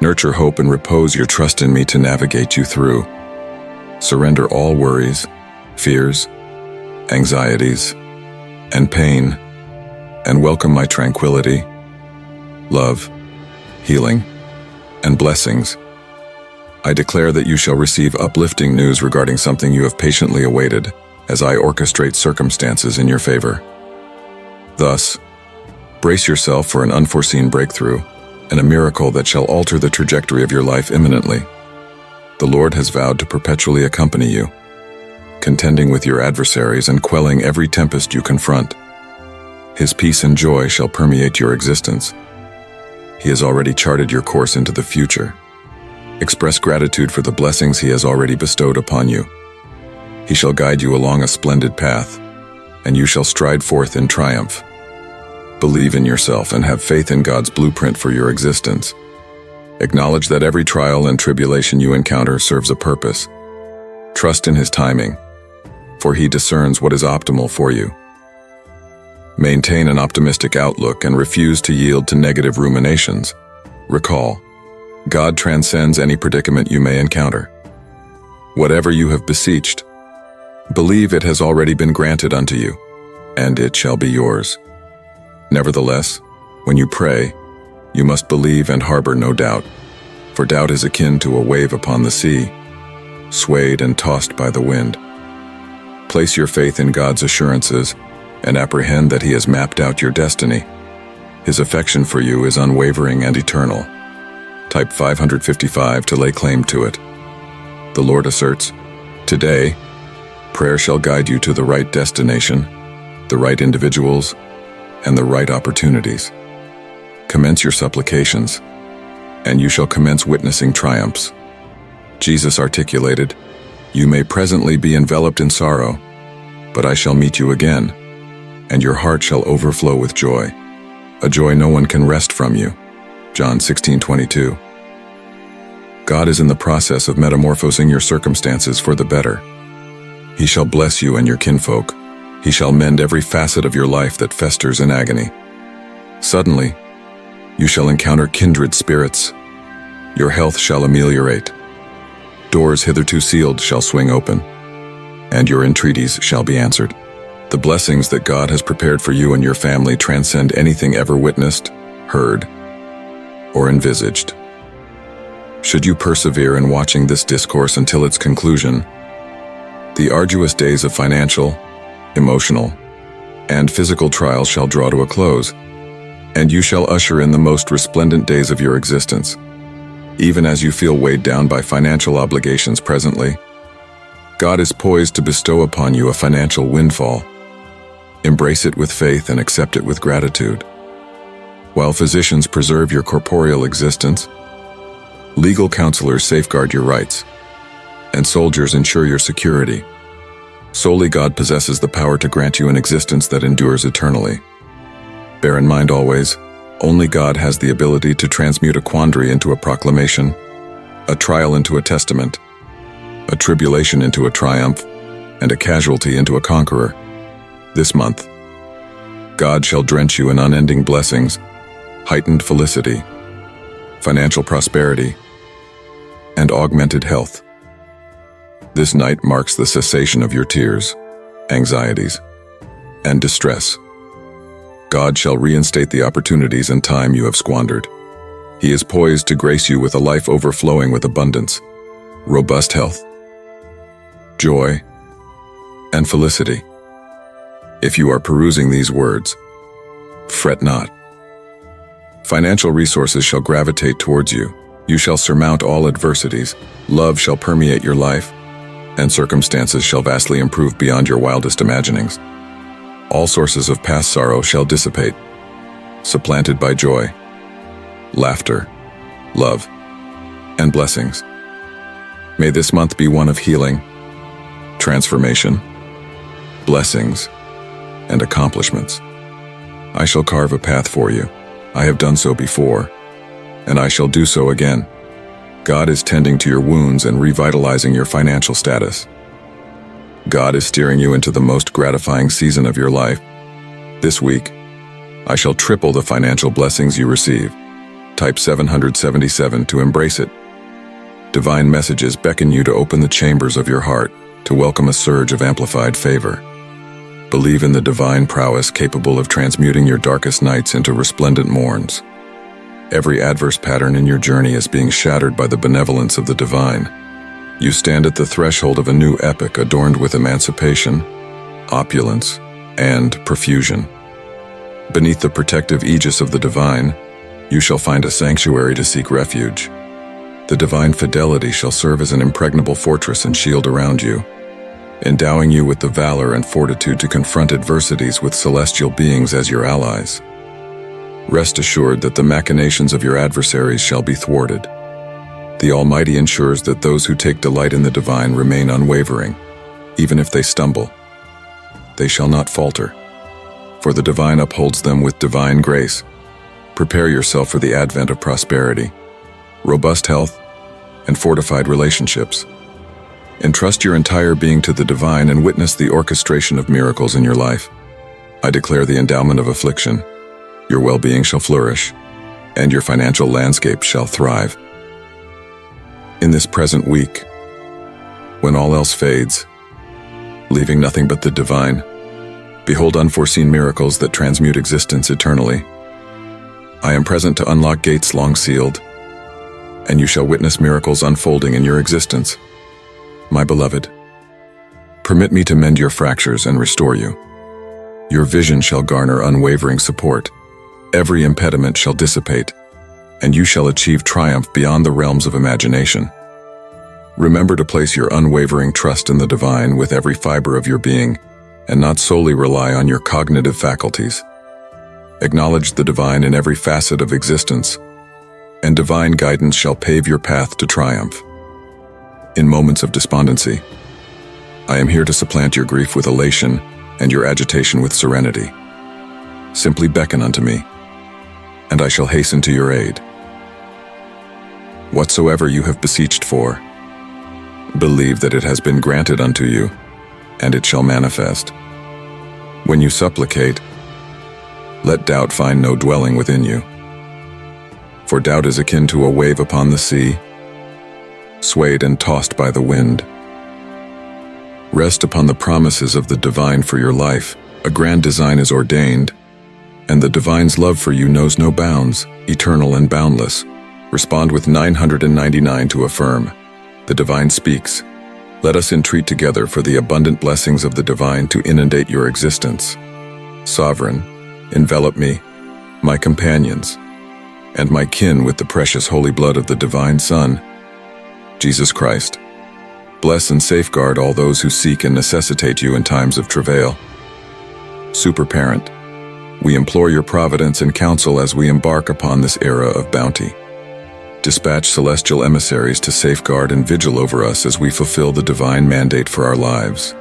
nurture hope and repose your trust in me to navigate you through. Surrender all worries, fears, anxieties, and pain, and welcome my tranquility, love, healing, and blessings. I declare that you shall receive uplifting news regarding something you have patiently awaited, as I orchestrate circumstances in your favor. Thus, brace yourself for an unforeseen breakthrough, and a miracle that shall alter the trajectory of your life imminently. The Lord has vowed to perpetually accompany you, contending with your adversaries and quelling every tempest you confront. His peace and joy shall permeate your existence. He has already charted your course into the future. Express gratitude for the blessings he has already bestowed upon you. He shall guide you along a splendid path, and you shall stride forth in triumph. Believe in yourself and have faith in God's blueprint for your existence. Acknowledge that every trial and tribulation you encounter serves a purpose. Trust in his timing, for he discerns what is optimal for you. Maintain an optimistic outlook and refuse to yield to negative ruminations. Recall, God transcends any predicament you may encounter. Whatever you have beseeched, believe it has already been granted unto you, and it shall be yours. Nevertheless, when you pray, you must believe and harbor no doubt, for doubt is akin to a wave upon the sea, swayed and tossed by the wind. Place your faith in God's assurances and apprehend that he has mapped out your destiny. His affection for you is unwavering and eternal. Type 555 to lay claim to it. The Lord asserts, today, prayer shall guide you to the right destination, the right individuals, and the right opportunities. Commence your supplications, and you shall commence witnessing triumphs. Jesus articulated, you may presently be enveloped in sorrow, but I shall meet you again, and your heart shall overflow with joy, a joy no one can wrest from you. John 16:22. God is in the process of metamorphosing your circumstances for the better. He shall bless you and your kinfolk. He shall mend every facet of your life that festers in agony. Suddenly, you shall encounter kindred spirits. Your health shall ameliorate. Doors hitherto sealed shall swing open, and your entreaties shall be answered. The blessings that God has prepared for you and your family transcend anything ever witnessed, heard, or envisaged. Should you persevere in watching this discourse until its conclusion, the arduous days of financial, emotional, and physical trials shall draw to a close, and you shall usher in the most resplendent days of your existence. Even as you feel weighed down by financial obligations presently, God is poised to bestow upon you a financial windfall. Embrace it with faith and accept it with gratitude. While physicians preserve your corporeal existence, legal counselors safeguard your rights, and soldiers ensure your security. Solely God possesses the power to grant you an existence that endures eternally. Bear in mind always, only God has the ability to transmute a quandary into a proclamation, a trial into a testament, a tribulation into a triumph, and a casualty into a conqueror. This month, God shall drench you in unending blessings, heightened felicity, financial prosperity, and augmented health. This night marks the cessation of your tears, anxieties, and distress. God shall reinstate the opportunities and time you have squandered. He is poised to grace you with a life overflowing with abundance, robust health, joy, and felicity. If you are perusing these words, fret not. Financial resources shall gravitate towards you. You shall surmount all adversities. Love shall permeate your life, and circumstances shall vastly improve beyond your wildest imaginings. All sources of past sorrow shall dissipate, supplanted by joy, laughter, love, and blessings. May this month be one of healing, transformation, blessings, and accomplishments. I shall carve a path for you. I have done so before, and I shall do so again. God is tending to your wounds and revitalizing your financial status. God is steering you into the most gratifying season of your life. This week, I shall triple the financial blessings you receive. Type 777 to embrace it. Divine messages beckon you to open the chambers of your heart to welcome a surge of amplified favor. Believe in the divine prowess capable of transmuting your darkest nights into resplendent morns. Every adverse pattern in your journey is being shattered by the benevolence of the divine. You stand at the threshold of a new epoch adorned with emancipation, opulence, and profusion. Beneath the protective aegis of the divine, you shall find a sanctuary to seek refuge. The divine fidelity shall serve as an impregnable fortress and shield around you, endowing you with the valor and fortitude to confront adversities with celestial beings as your allies. Rest assured that the machinations of your adversaries shall be thwarted. The Almighty ensures that those who take delight in the divine remain unwavering, even if they stumble. They shall not falter, for the divine upholds them with divine grace. Prepare yourself for the advent of prosperity, robust health, and fortified relationships. Entrust your entire being to the divine and witness the orchestration of miracles in your life. I declare the endowment of affliction. Your well-being shall flourish, and your financial landscape shall thrive. In this present week, when all else fades, leaving nothing but the divine, behold unforeseen miracles that transmute existence eternally. I am present to unlock gates long sealed, and you shall witness miracles unfolding in your existence. My beloved, permit me to mend your fractures and restore you. Your vision shall garner unwavering support. Every impediment shall dissipate, and you shall achieve triumph beyond the realms of imagination. Remember to place your unwavering trust in the divine with every fiber of your being, and not solely rely on your cognitive faculties. Acknowledge the divine in every facet of existence, and divine guidance shall pave your path to triumph. In moments of despondency, I am here to supplant your grief with elation and your agitation with serenity. Simply beckon unto me, and I shall hasten to your aid. Whatsoever you have beseeched for, believe that it has been granted unto you, and it shall manifest. When you supplicate, let doubt find no dwelling within you. For doubt is akin to a wave upon the sea, swayed and tossed by the wind. Rest upon the promises of the divine for your life. A grand design is ordained, and the divine's love for you knows no bounds, eternal and boundless. Respond with 999 to affirm. The divine speaks. Let us entreat together for the abundant blessings of the divine to inundate your existence. Sovereign, envelop me, my companions, and my kin with the precious holy blood of the divine Son, Jesus Christ. Bless and safeguard all those who seek and necessitate you in times of travail. Superparent, we implore your providence and counsel as we embark upon this era of bounty. Dispatch celestial emissaries to safeguard and vigil over us as we fulfill the divine mandate for our lives.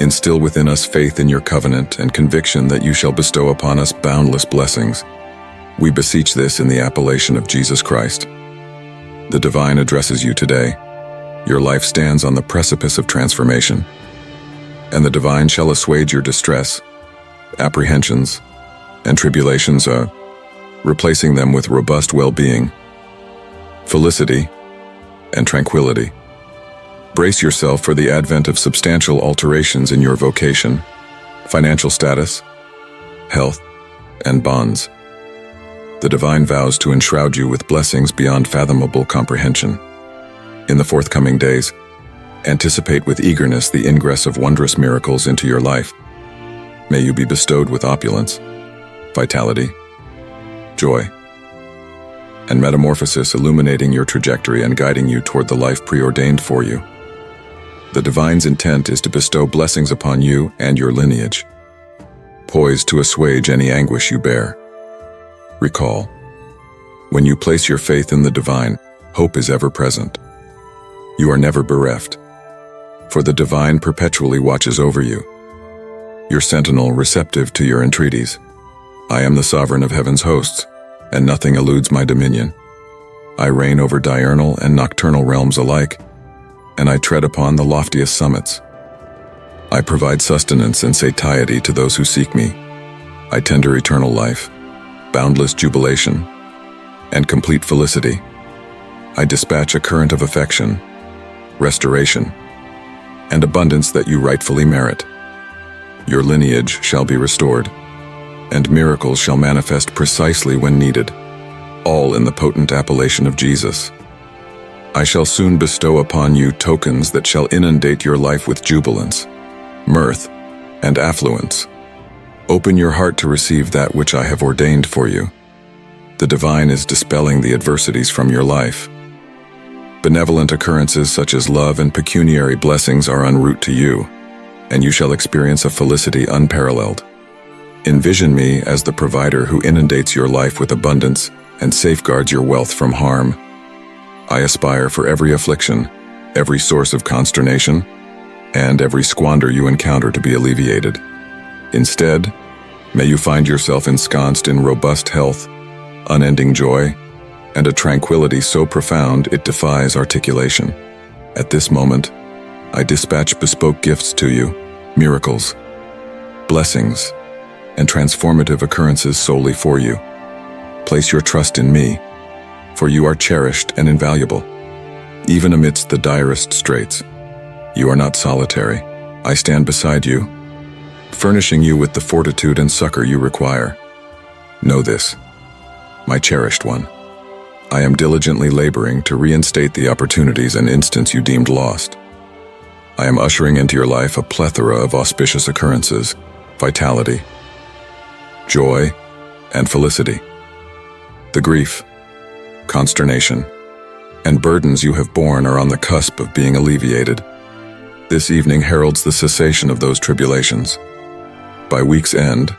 Instill within us faith in your covenant and conviction that you shall bestow upon us boundless blessings. We beseech this in the appellation of Jesus Christ. The divine addresses you today. Your life stands on the precipice of transformation, and the divine shall assuage your distress, apprehensions, and tribulations, replacing them with robust well-being, felicity, and tranquility. Brace yourself for the advent of substantial alterations in your vocation, financial status, health, and bonds. The divine vows to enshroud you with blessings beyond fathomable comprehension. In the forthcoming days, anticipate with eagerness the ingress of wondrous miracles into your life. May you be bestowed with opulence, vitality, joy, and metamorphosis, illuminating your trajectory and guiding you toward the life preordained for you. The divine's intent is to bestow blessings upon you and your lineage, poised to assuage any anguish you bear. Recall, when you place your faith in the divine, hope is ever present. You are never bereft, for the divine perpetually watches over you, your sentinel receptive to your entreaties. I am the sovereign of heaven's hosts, and nothing eludes my dominion. I reign over diurnal and nocturnal realms alike, and I tread upon the loftiest summits. I provide sustenance and satiety to those who seek me, I tender eternal life, boundless jubilation, and complete felicity. I dispatch a current of affection, restoration, and abundance that you rightfully merit. Your lineage shall be restored, and miracles shall manifest precisely when needed, all in the potent appellation of Jesus. I shall soon bestow upon you tokens that shall inundate your life with jubilance, mirth, and affluence. Open your heart to receive that which I have ordained for you. The divine is dispelling the adversities from your life. Benevolent occurrences such as love and pecuniary blessings are en route to you, and you shall experience a felicity unparalleled. Envision me as the provider who inundates your life with abundance and safeguards your wealth from harm. I aspire for every affliction, every source of consternation, and every squander you encounter to be alleviated. Instead, may you find yourself ensconced in robust health, unending joy, and a tranquility so profound it defies articulation. At this moment, I dispatch bespoke gifts to you, miracles, blessings, and transformative occurrences solely for you. Place your trust in me, for you are cherished and invaluable. Even amidst the direst straits, you are not solitary. I stand beside you, furnishing you with the fortitude and succor you require. Know this, my cherished one. I am diligently laboring to reinstate the opportunities and instants you deemed lost. I am ushering into your life a plethora of auspicious occurrences, vitality, joy, and felicity. The grief, consternation, and burdens you have borne are on the cusp of being alleviated. This evening heralds the cessation of those tribulations. By week's end,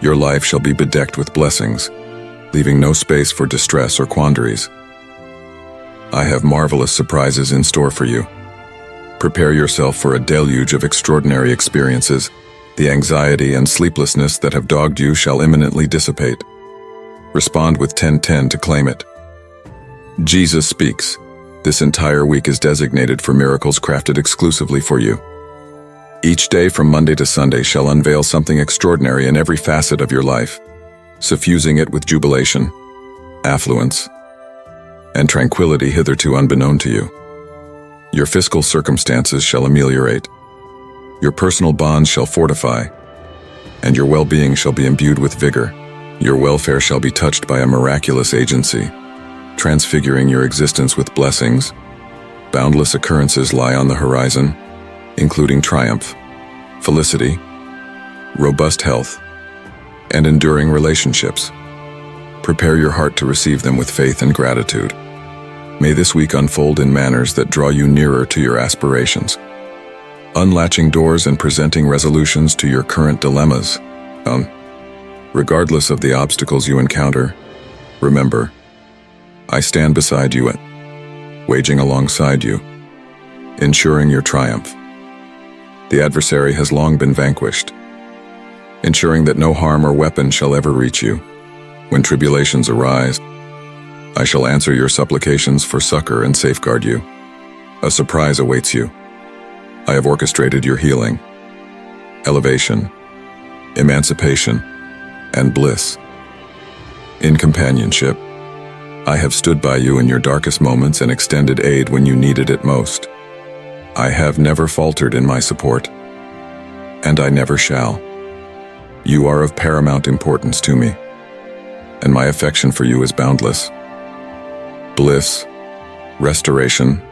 your life shall be bedecked with blessings, leaving no space for distress or quandaries. I have marvelous surprises in store for you. Prepare yourself for a deluge of extraordinary experiences. The anxiety and sleeplessness that have dogged you shall imminently dissipate. Respond with 10:10 to claim it. Jesus speaks. This entire week is designated for miracles crafted exclusively for you. Each day from Monday to Sunday shall unveil something extraordinary in every facet of your life, suffusing it with jubilation, affluence, and tranquility hitherto unbeknown to you. Your fiscal circumstances shall ameliorate, your personal bonds shall fortify, and your well-being shall be imbued with vigor. Your welfare shall be touched by a miraculous agency, transfiguring your existence with blessings. Boundless occurrences lie on the horizon, including triumph, felicity, robust health, and enduring relationships. Prepare your heart to receive them with faith and gratitude. May this week unfold in manners that draw you nearer to your aspirations, unlatching doors and presenting resolutions to your current dilemmas. Regardless of the obstacles you encounter, remember, I stand beside you and waging alongside you, ensuring your triumph. The adversary has long been vanquished, ensuring that no harm or weapon shall ever reach you. When tribulations arise, I shall answer your supplications for succor and safeguard you. A surprise awaits you. I have orchestrated your healing, elevation, emancipation, and bliss. In companionship, I have stood by you in your darkest moments and extended aid when you needed it most. I have never faltered in my support, and I never shall. You are of paramount importance to me, and my affection for you is boundless. Bliss, restoration,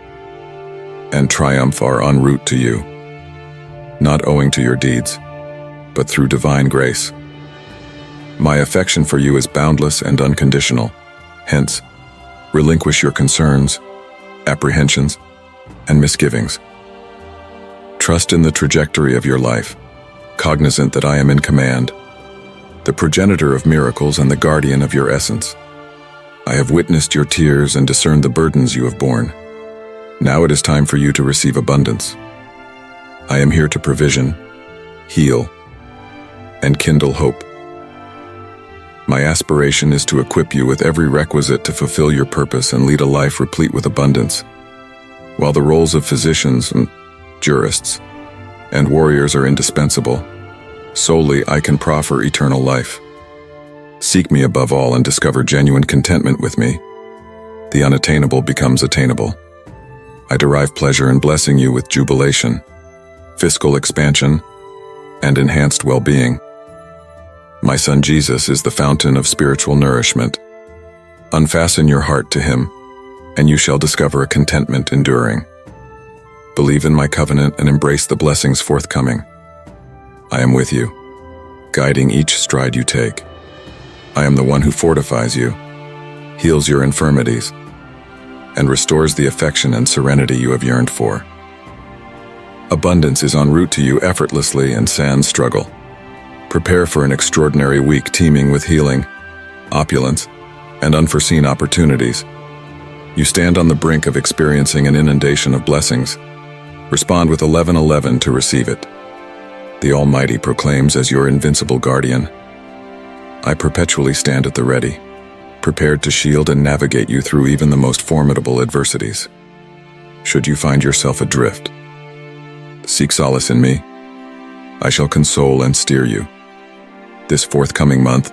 and triumph are en route to you, not owing to your deeds, but through divine grace. My affection for you is boundless and unconditional. Hence, relinquish your concerns, apprehensions, and misgivings. Trust in the trajectory of your life, cognizant that I am in command, the progenitor of miracles and the guardian of your essence. I have witnessed your tears and discerned the burdens you have borne. Now it is time for you to receive abundance. I am here to provision, heal, and kindle hope. My aspiration is to equip you with every requisite to fulfill your purpose and lead a life replete with abundance. While the roles of physicians, jurists, and warriors are indispensable, Solely I can proffer eternal life. Seek me above all and discover genuine contentment with me. The unattainable becomes attainable. I derive pleasure in blessing you with jubilation, fiscal expansion, and enhanced well-being. My son Jesus is the fountain of spiritual nourishment. Unfasten your heart to him, and you shall discover a contentment enduring. Believe in my covenant and embrace the blessings forthcoming. I am with you, guiding each stride you take. I am the one who fortifies you, heals your infirmities, and restores the affection and serenity you have yearned for. Abundance is en route to you effortlessly and sans struggle. Prepare for an extraordinary week teeming with healing, opulence, and unforeseen opportunities. You stand on the brink of experiencing an inundation of blessings. Respond with 11:11 to receive it. The Almighty proclaims as your invincible guardian. I perpetually stand at the ready, prepared to shield and navigate you through even the most formidable adversities. Should you find yourself adrift, seek solace in me. I shall console and steer you. This forthcoming month,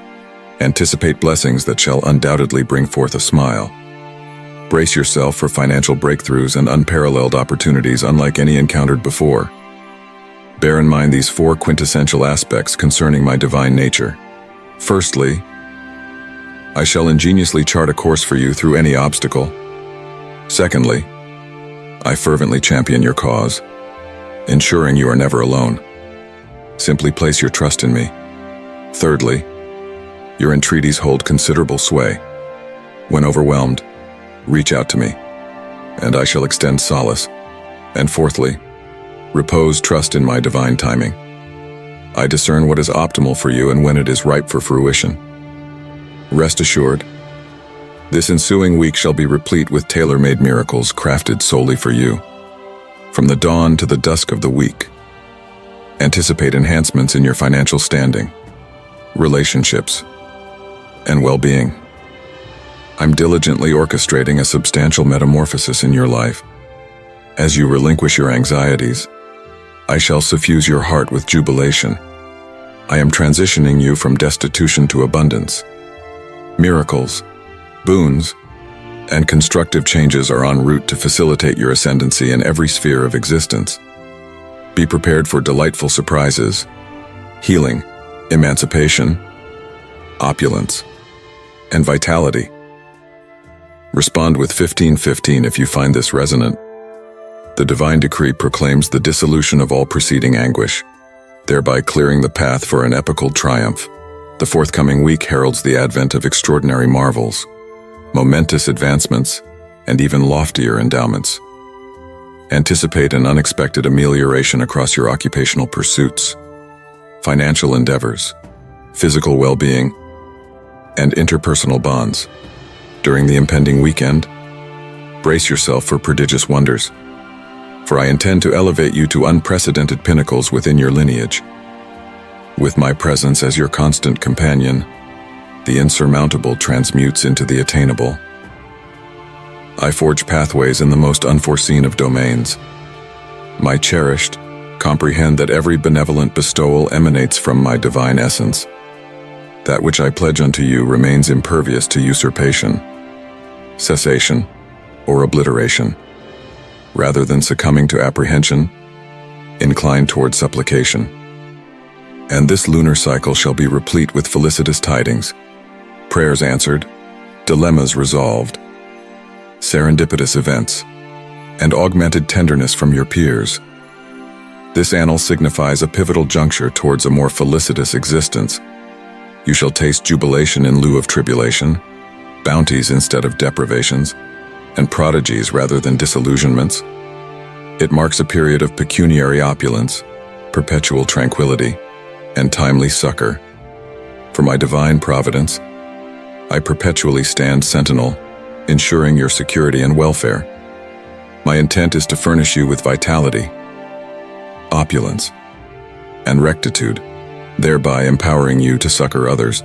anticipate blessings that shall undoubtedly bring forth a smile. Brace yourself for financial breakthroughs and unparalleled opportunities unlike any encountered before. Bear in mind these four quintessential aspects concerning my divine nature. Firstly, I shall ingeniously chart a course for you through any obstacle. Secondly, I fervently champion your cause, ensuring you are never alone. Simply place your trust in me. Thirdly, your entreaties hold considerable sway. When overwhelmed, reach out to me, and I shall extend solace. And fourthly, repose trust in my divine timing. I discern what is optimal for you and when it is ripe for fruition. Rest assured, this ensuing week shall be replete with tailor-made miracles crafted solely for you. From the dawn to the dusk of the week, anticipate enhancements in your financial standing, relationships, and well-being. I'm diligently orchestrating a substantial metamorphosis in your life. As you relinquish your anxieties, I shall suffuse your heart with jubilation. I am transitioning you from destitution to abundance. Miracles, boons, and constructive changes are en route to facilitate your ascendancy in every sphere of existence. Be prepared for delightful surprises, healing, emancipation, opulence, and vitality. Respond with 15:15 if you find this resonant. The divine decree proclaims the dissolution of all preceding anguish, thereby clearing the path for an epical triumph. The forthcoming week heralds the advent of extraordinary marvels, momentous advancements, and even loftier endowments. Anticipate an unexpected amelioration across your occupational pursuits, financial endeavors, physical well-being, and interpersonal bonds. During the impending weekend, brace yourself for prodigious wonders, for I intend to elevate you to unprecedented pinnacles within your lineage. With my presence as your constant companion, the insurmountable transmutes into the attainable. I forge pathways in the most unforeseen of domains. My cherished, comprehend that every benevolent bestowal emanates from my divine essence. That which I pledge unto you remains impervious to usurpation, cessation, or obliteration. Rather than succumbing to apprehension, incline toward supplication. And this lunar cycle shall be replete with felicitous tidings, prayers answered, dilemmas resolved, serendipitous events, and augmented tenderness from your peers. This annal signifies a pivotal juncture towards a more felicitous existence. You shall taste jubilation in lieu of tribulation, bounties instead of deprivations, and prodigies rather than disillusionments. It marks a period of pecuniary opulence, perpetual tranquility, and timely succor. For my divine providence, I perpetually stand sentinel, ensuring your security and welfare. My intent is to furnish you with vitality, opulence, and rectitude, thereby empowering you to succor others.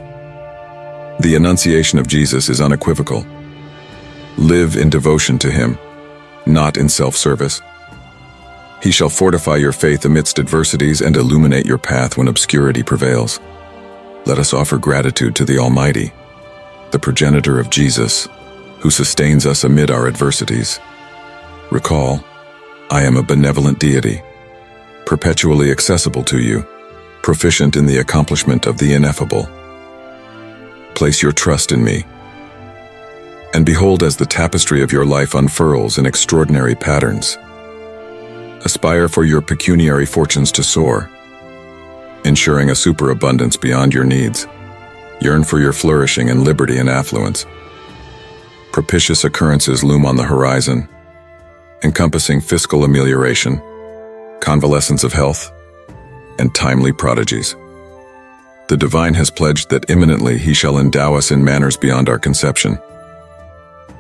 The enunciation of Jesus is unequivocal. Live in devotion to him, not in self-service. He shall fortify your faith amidst adversities and illuminate your path when obscurity prevails. Let us offer gratitude to the Almighty, the progenitor of Jesus, who sustains us amid our adversities. Recall, I am a benevolent deity, perpetually accessible to you, proficient in the accomplishment of the ineffable. Place your trust in me, and behold, as the tapestry of your life unfurls in extraordinary patterns. Aspire for your pecuniary fortunes to soar, ensuring a superabundance beyond your needs. Yearn for your flourishing in liberty and affluence. Propitious occurrences loom on the horizon, encompassing fiscal amelioration, convalescence of health, and timely prodigies. The divine has pledged that imminently he shall endow us in manners beyond our conception.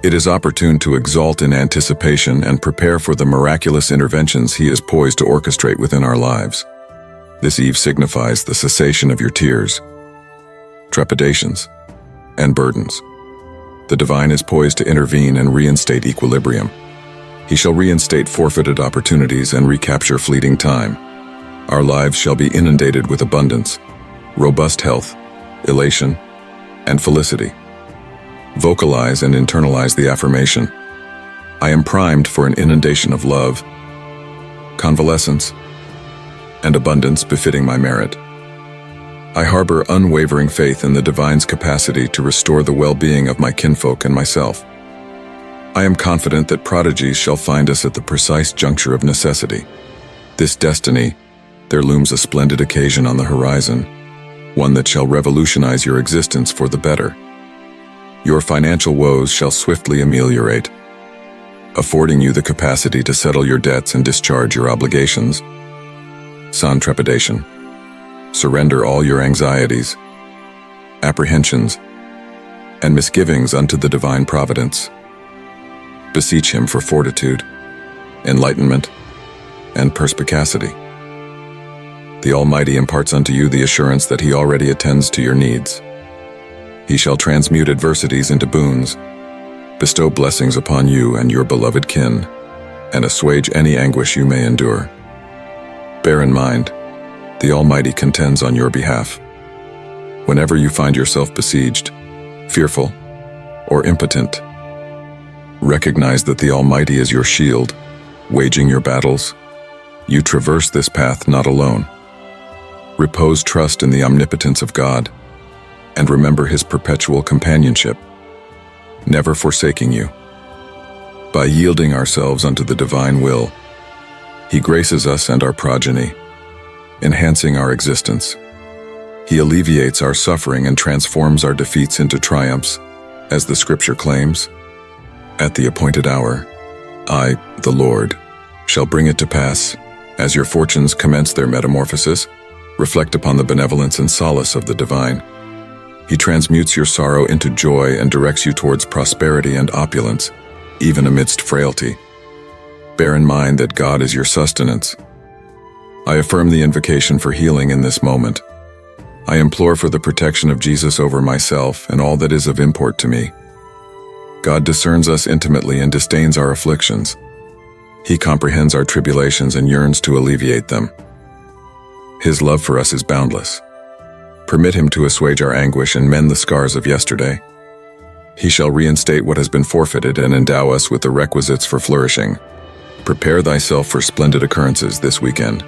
It is opportune to exalt in anticipation and prepare for the miraculous interventions he is poised to orchestrate within our lives. This eve signifies the cessation of your tears, trepidations, and burdens. The divine is poised to intervene and reinstate equilibrium. He shall reinstate forfeited opportunities and recapture fleeting time. Our lives shall be inundated with abundance, robust health, elation, and felicity. Vocalize and internalize the affirmation. I am primed for an inundation of love, convalescence, and abundance befitting my merit. I harbor unwavering faith in the divine's capacity to restore the well-being of my kinfolk and myself. I am confident that prodigies shall find us at the precise juncture of necessity. This destiny, there looms a splendid occasion on the horizon, one that shall revolutionize your existence for the better. Your financial woes shall swiftly ameliorate, affording you the capacity to settle your debts and discharge your obligations. Sans trepidation. Surrender all your anxieties, apprehensions, and misgivings unto the divine providence. Beseech him for fortitude, enlightenment, and perspicacity. The Almighty imparts unto you the assurance that he already attends to your needs. He shall transmute adversities into boons, bestow blessings upon you and your beloved kin, and assuage any anguish you may endure. Bear in mind, the Almighty contends on your behalf. Whenever you find yourself besieged, fearful, or impotent, recognize that the Almighty is your shield, waging your battles. You traverse this path not alone. Repose trust in the omnipotence of God, and remember his perpetual companionship, never forsaking you. By yielding ourselves unto the divine will, he graces us and our progeny, enhancing our existence. He alleviates our suffering and transforms our defeats into triumphs, as the scripture claims. At the appointed hour, I, the Lord, shall bring it to pass, as your fortunes commence their metamorphosis. Reflect upon the benevolence and solace of the divine. He transmutes your sorrow into joy and directs you towards prosperity and opulence, even amidst frailty. Bear in mind that God is your sustenance. I affirm the invocation for healing in this moment. I implore for the protection of Jesus over myself and all that is of import to me. God discerns us intimately and disdains our afflictions. He comprehends our tribulations and yearns to alleviate them. His love for us is boundless. Permit him to assuage our anguish and mend the scars of yesterday. He shall reinstate what has been forfeited and endow us with the requisites for flourishing. Prepare thyself for splendid occurrences this weekend.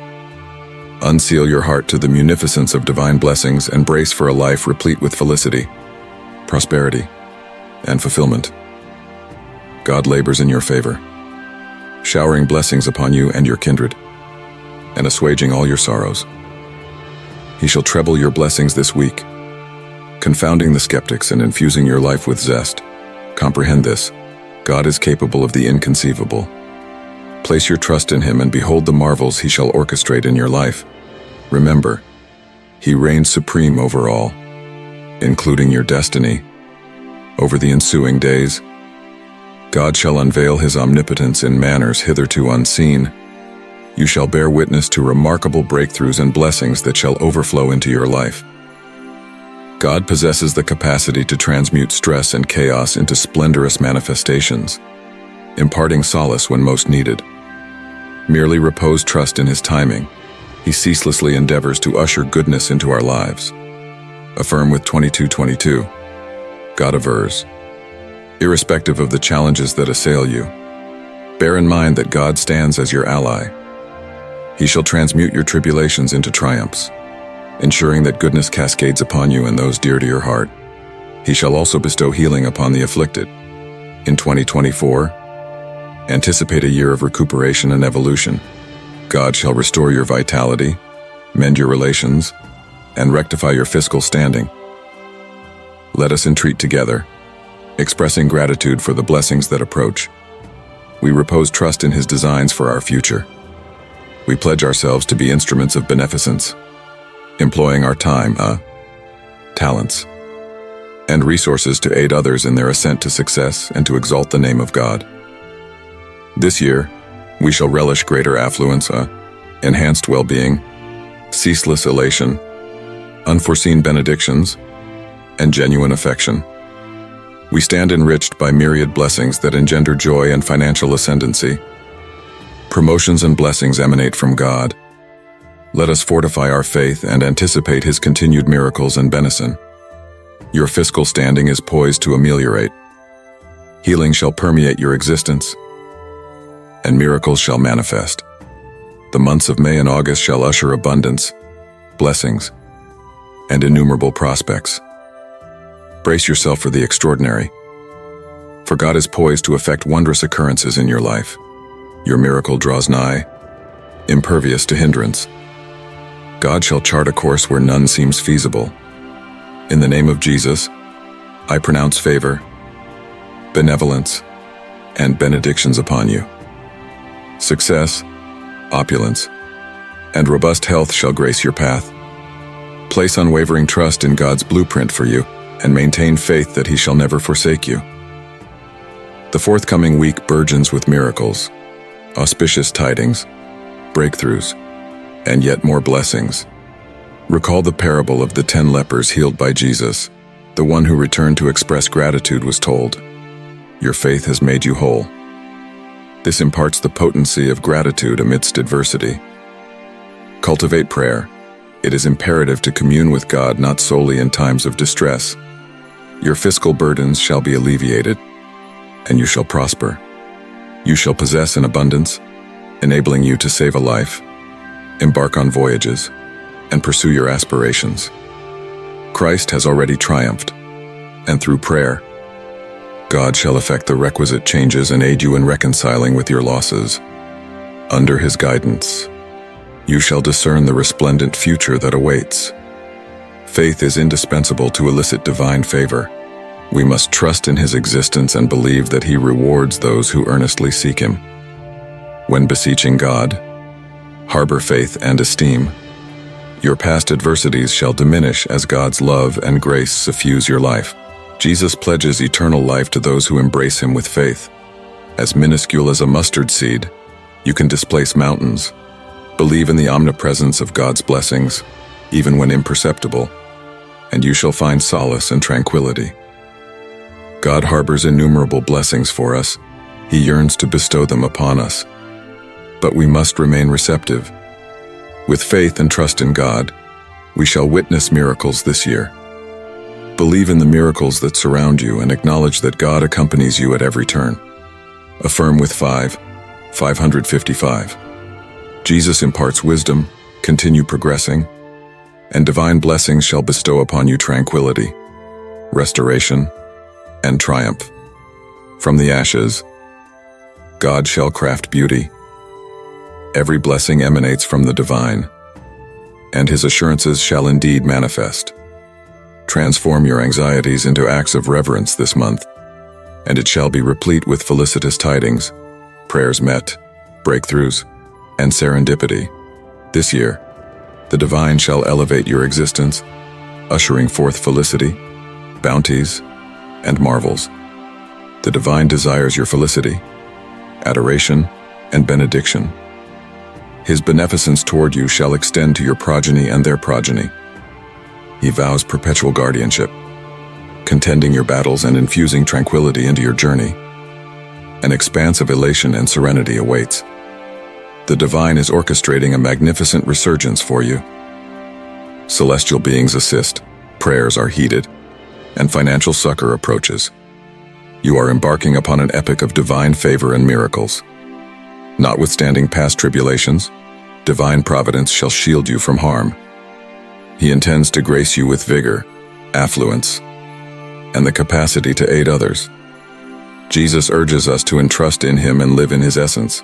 Unseal your heart to the munificence of divine blessings and brace for a life replete with felicity, prosperity, and fulfillment. God labors in your favor, showering blessings upon you and your kindred, and assuaging all your sorrows. He shall treble your blessings this week, confounding the skeptics and infusing your life with zest. Comprehend this. God is capable of the inconceivable. Place your trust in him and behold the marvels he shall orchestrate in your life. Remember, he reigns supreme over all, including your destiny. Over the ensuing days, God shall unveil his omnipotence in manners hitherto unseen. You shall bear witness to remarkable breakthroughs and blessings that shall overflow into your life. God possesses the capacity to transmute stress and chaos into splendorous manifestations, imparting solace when most needed. merely repose trust in His timing. He ceaselessly endeavors to usher goodness into our lives. Affirm with 22:22. God avers. Irrespective of the challenges that assail you, bear in mind that God stands as your ally. He shall transmute your tribulations into triumphs, ensuring that goodness cascades upon you and those dear to your heart. He shall also bestow healing upon the afflicted. In 2024, anticipate a year of recuperation and evolution. God shall restore your vitality, mend your relations, and rectify your fiscal standing. Let us entreat together, expressing gratitude for the blessings that approach. We repose trust in His designs for our future. We pledge ourselves to be instruments of beneficence, employing our time, talents, and resources to aid others in their ascent to success and to exalt the name of God. This year, we shall relish greater affluence, enhanced well-being, ceaseless elation, unforeseen benedictions, and genuine affection. We stand enriched by myriad blessings that engender joy and financial ascendancy. Promotions and blessings emanate from God. Let us fortify our faith and anticipate His continued miracles and benison. Your fiscal standing is poised to ameliorate. Healing shall permeate your existence, and miracles shall manifest. The months of May and August shall usher abundance, blessings, and innumerable prospects. Brace yourself for the extraordinary, for God is poised to effect wondrous occurrences in your life. Your miracle draws nigh, impervious to hindrance. God shall chart a course where none seems feasible. In the name of Jesus, I pronounce favor, benevolence, and benedictions upon you. Success, opulence, and robust health shall grace your path. Place unwavering trust in God's blueprint for you, and maintain faith that He shall never forsake you. The forthcoming week burgeons with miracles, auspicious tidings, breakthroughs, and yet more blessings. Recall the parable of the 10 lepers healed by Jesus. The one who returned to express gratitude was told, "Your faith has made you whole." This imparts the potency of gratitude amidst adversity. Cultivate prayer. It is imperative to commune with God not solely in times of distress. Your fiscal burdens shall be alleviated, and you shall prosper. You shall possess in abundance, enabling you to save a life, embark on voyages, and pursue your aspirations. Christ has already triumphed, and through prayer, God shall effect the requisite changes and aid you in reconciling with your losses. Under His guidance, you shall discern the resplendent future that awaits. Faith is indispensable to elicit divine favor. We must trust in His existence and believe that He rewards those who earnestly seek Him. When beseeching God, harbor faith and esteem. Your past adversities shall diminish as God's love and grace suffuse your life. Jesus pledges eternal life to those who embrace Him with faith. As minuscule as a mustard seed, you can displace mountains. Believe in the omnipresence of God's blessings, even when imperceptible, and you shall find solace and tranquility. God harbors innumerable blessings for us. He yearns to bestow them upon us. But we must remain receptive. With faith and trust in God, we shall witness miracles this year. Believe in the miracles that surround you and acknowledge that God accompanies you at every turn. Affirm with 555. Jesus imparts wisdom, continue progressing, and divine blessings shall bestow upon you tranquility, restoration, and triumph. From the ashes, God shall craft beauty. Every blessing emanates from the divine, and His assurances shall indeed manifest. Transform your anxieties into acts of reverence this month, and it shall be replete with felicitous tidings, prayers met, breakthroughs, and serendipity. This year, the divine shall elevate your existence, ushering forth felicity, bounties, and marvels. The divine desires your felicity, adoration, and benediction. His beneficence toward you shall extend to your progeny and their progeny. He vows perpetual guardianship, contending your battles and infusing tranquility into your journey. An expanse of elation and serenity awaits. The divine is orchestrating a magnificent resurgence for you. Celestial beings assist, prayers are heeded, and financial succor approaches. You are embarking upon an epic of divine favor and miracles. Notwithstanding past tribulations, divine providence shall shield you from harm. He intends to grace you with vigor, affluence, and the capacity to aid others. Jesus urges us to entrust in him and live in his essence.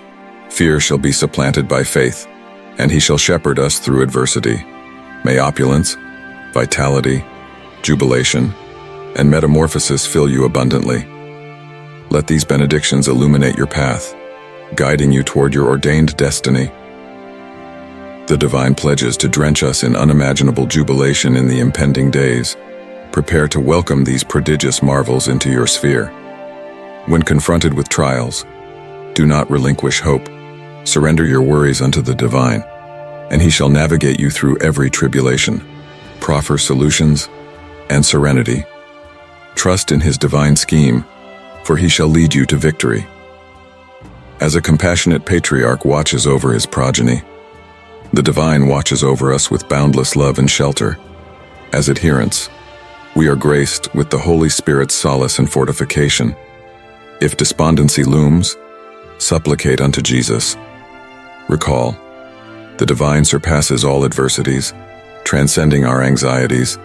Fear shall be supplanted by faith, and he shall shepherd us through adversity. May opulence, vitality, jubilation, and metamorphosis fill you abundantly. Let these benedictions illuminate your path, guiding you toward your ordained destiny. The divine pledges to drench us in unimaginable jubilation in the impending days. Prepare to welcome these prodigious marvels into your sphere. When confronted with trials, do not relinquish hope. Surrender your worries unto the divine, and he shall navigate you through every tribulation, proffer solutions, and serenity. Trust in his divine scheme, for he shall lead you to victory. As a compassionate patriarch watches over his progeny, the divine watches over us with boundless love and shelter. As adherents, we are graced with the Holy Spirit's solace and fortification. If despondency looms, supplicate unto Jesus. Recall, the divine surpasses all adversities, transcending our anxieties,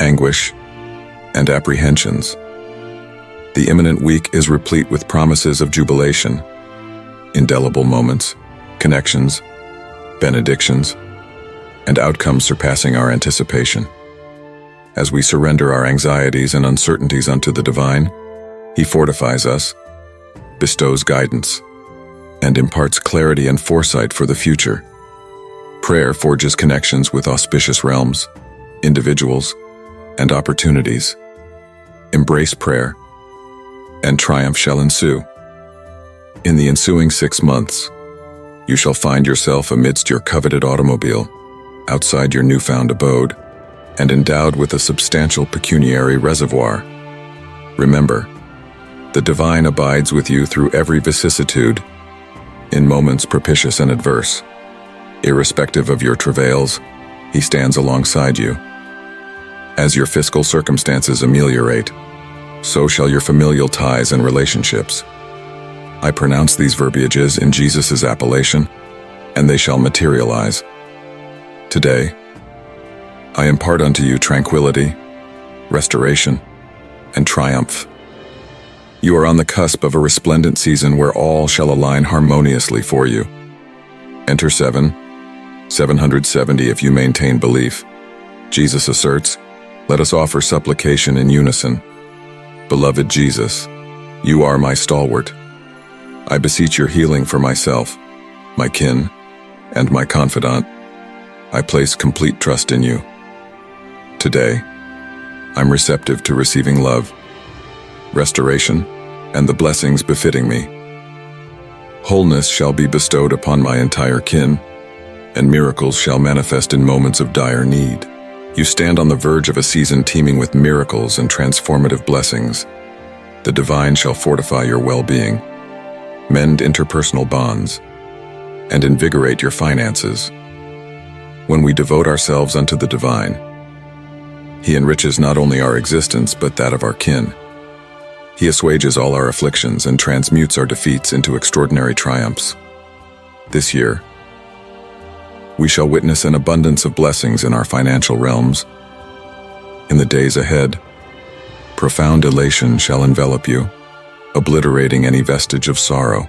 anguish, and apprehensions. The imminent week is replete with promises of jubilation, indelible moments, connections, benedictions, and outcomes surpassing our anticipation. As we surrender our anxieties and uncertainties unto the divine, he fortifies us, bestows guidance, and imparts clarity and foresight for the future. Prayer forges connections with auspicious realms, individuals, and opportunities. Embrace prayer, and triumph shall ensue. In the ensuing 6 months, you shall find yourself amidst your coveted automobile, outside your newfound abode, and endowed with a substantial pecuniary reservoir. Remember, the divine abides with you through every vicissitude, in moments propitious and adverse. Irrespective of your travails, he stands alongside you. As your fiscal circumstances ameliorate, so shall your familial ties and relationships. I pronounce these verbiages in Jesus' appellation, and they shall materialize. Today, I impart unto you tranquility, restoration, and triumph. You are on the cusp of a resplendent season where all shall align harmoniously for you. Enter 770 if you maintain belief. Jesus asserts, "Let us offer supplication in unison. Beloved Jesus, you are my stalwart. I beseech your healing for myself, my kin, and my confidant. I place complete trust in you. Today, I'm receptive to receiving love, restoration, and the blessings befitting me. Wholeness shall be bestowed upon my entire kin, and miracles shall manifest in moments of dire need." You stand on the verge of a season teeming with miracles and transformative blessings. The divine shall fortify your well-being, mend interpersonal bonds, and invigorate your finances. When we devote ourselves unto the divine, he enriches not only our existence but that of our kin. He assuages all our afflictions and transmutes our defeats into extraordinary triumphs. This year, we shall witness an abundance of blessings in our financial realms. In the days ahead, profound elation shall envelop you, obliterating any vestige of sorrow,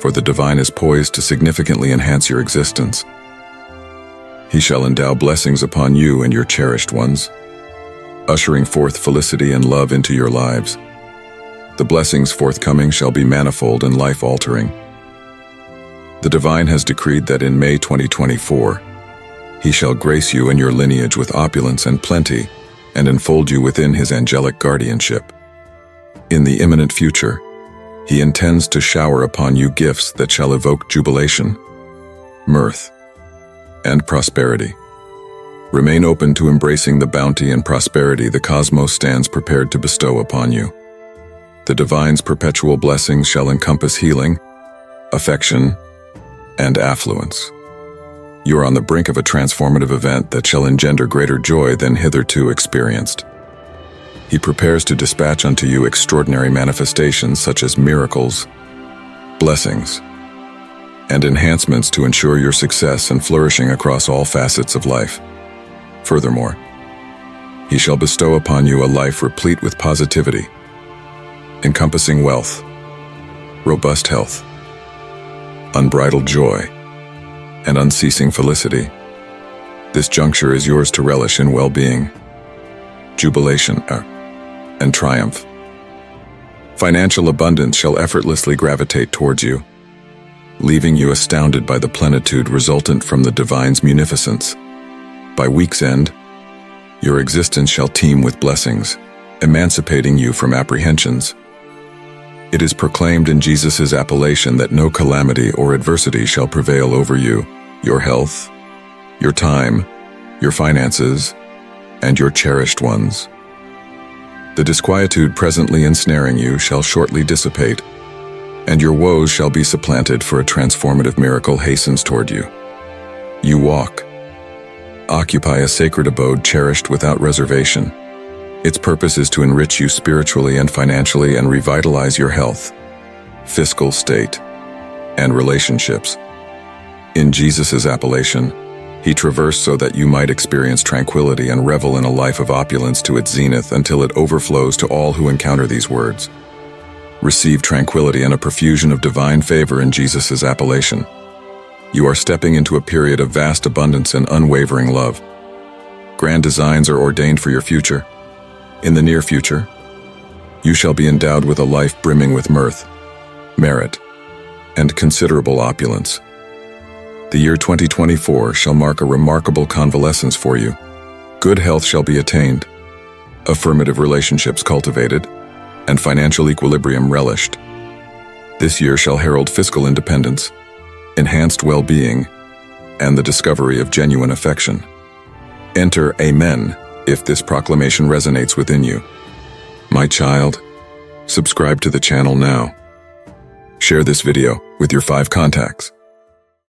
for the divine is poised to significantly enhance your existence. He shall endow blessings upon you and your cherished ones, ushering forth felicity and love into your lives. The blessings forthcoming shall be manifold and life-altering. The divine has decreed that in May 2024, he shall grace you and your lineage with opulence and plenty, and enfold you within his angelic guardianship. In the imminent future, he intends to shower upon you gifts that shall evoke jubilation, mirth, and prosperity. Remain open to embracing the bounty and prosperity the cosmos stands prepared to bestow upon you. The divine's perpetual blessings shall encompass healing, affection, and affluence. You are on the brink of a transformative event that shall engender greater joy than hitherto experienced. He prepares to dispatch unto you extraordinary manifestations such as miracles, blessings, and enhancements to ensure your success and flourishing across all facets of life. Furthermore, he shall bestow upon you a life replete with positivity, encompassing wealth, robust health, unbridled joy, and unceasing felicity. This juncture is yours to relish in well-being, jubilation, and triumph. Financial abundance shall effortlessly gravitate towards you, leaving you astounded by the plenitude resultant from the divine's munificence. By week's end, your existence shall teem with blessings, emancipating you from apprehensions. It is proclaimed in Jesus' appellation that no calamity or adversity shall prevail over you, your health, your time, your finances, and your cherished ones. The disquietude presently ensnaring you shall shortly dissipate, and your woes shall be supplanted for a transformative miracle hastens toward you. You walk, occupy a sacred abode cherished without reservation. Its purpose is to enrich you spiritually and financially and revitalize your health, fiscal state, and relationships. In Jesus' appellation, he traversed so that you might experience tranquility and revel in a life of opulence to its zenith until it overflows to all who encounter these words. Receive tranquility and a profusion of divine favor in Jesus' appellation. You are stepping into a period of vast abundance and unwavering love. Grand designs are ordained for your future. In the near future, you shall be endowed with a life brimming with mirth, merit, and considerable opulence. The year 2024 shall mark a remarkable convalescence for you. Good health shall be attained, affirmative relationships cultivated, and financial equilibrium relished. This year shall herald fiscal independence, enhanced well-being, and the discovery of genuine affection. Enter Amen. If this proclamation resonates within you. My child, subscribe to the channel now. Share this video with your 5 contacts.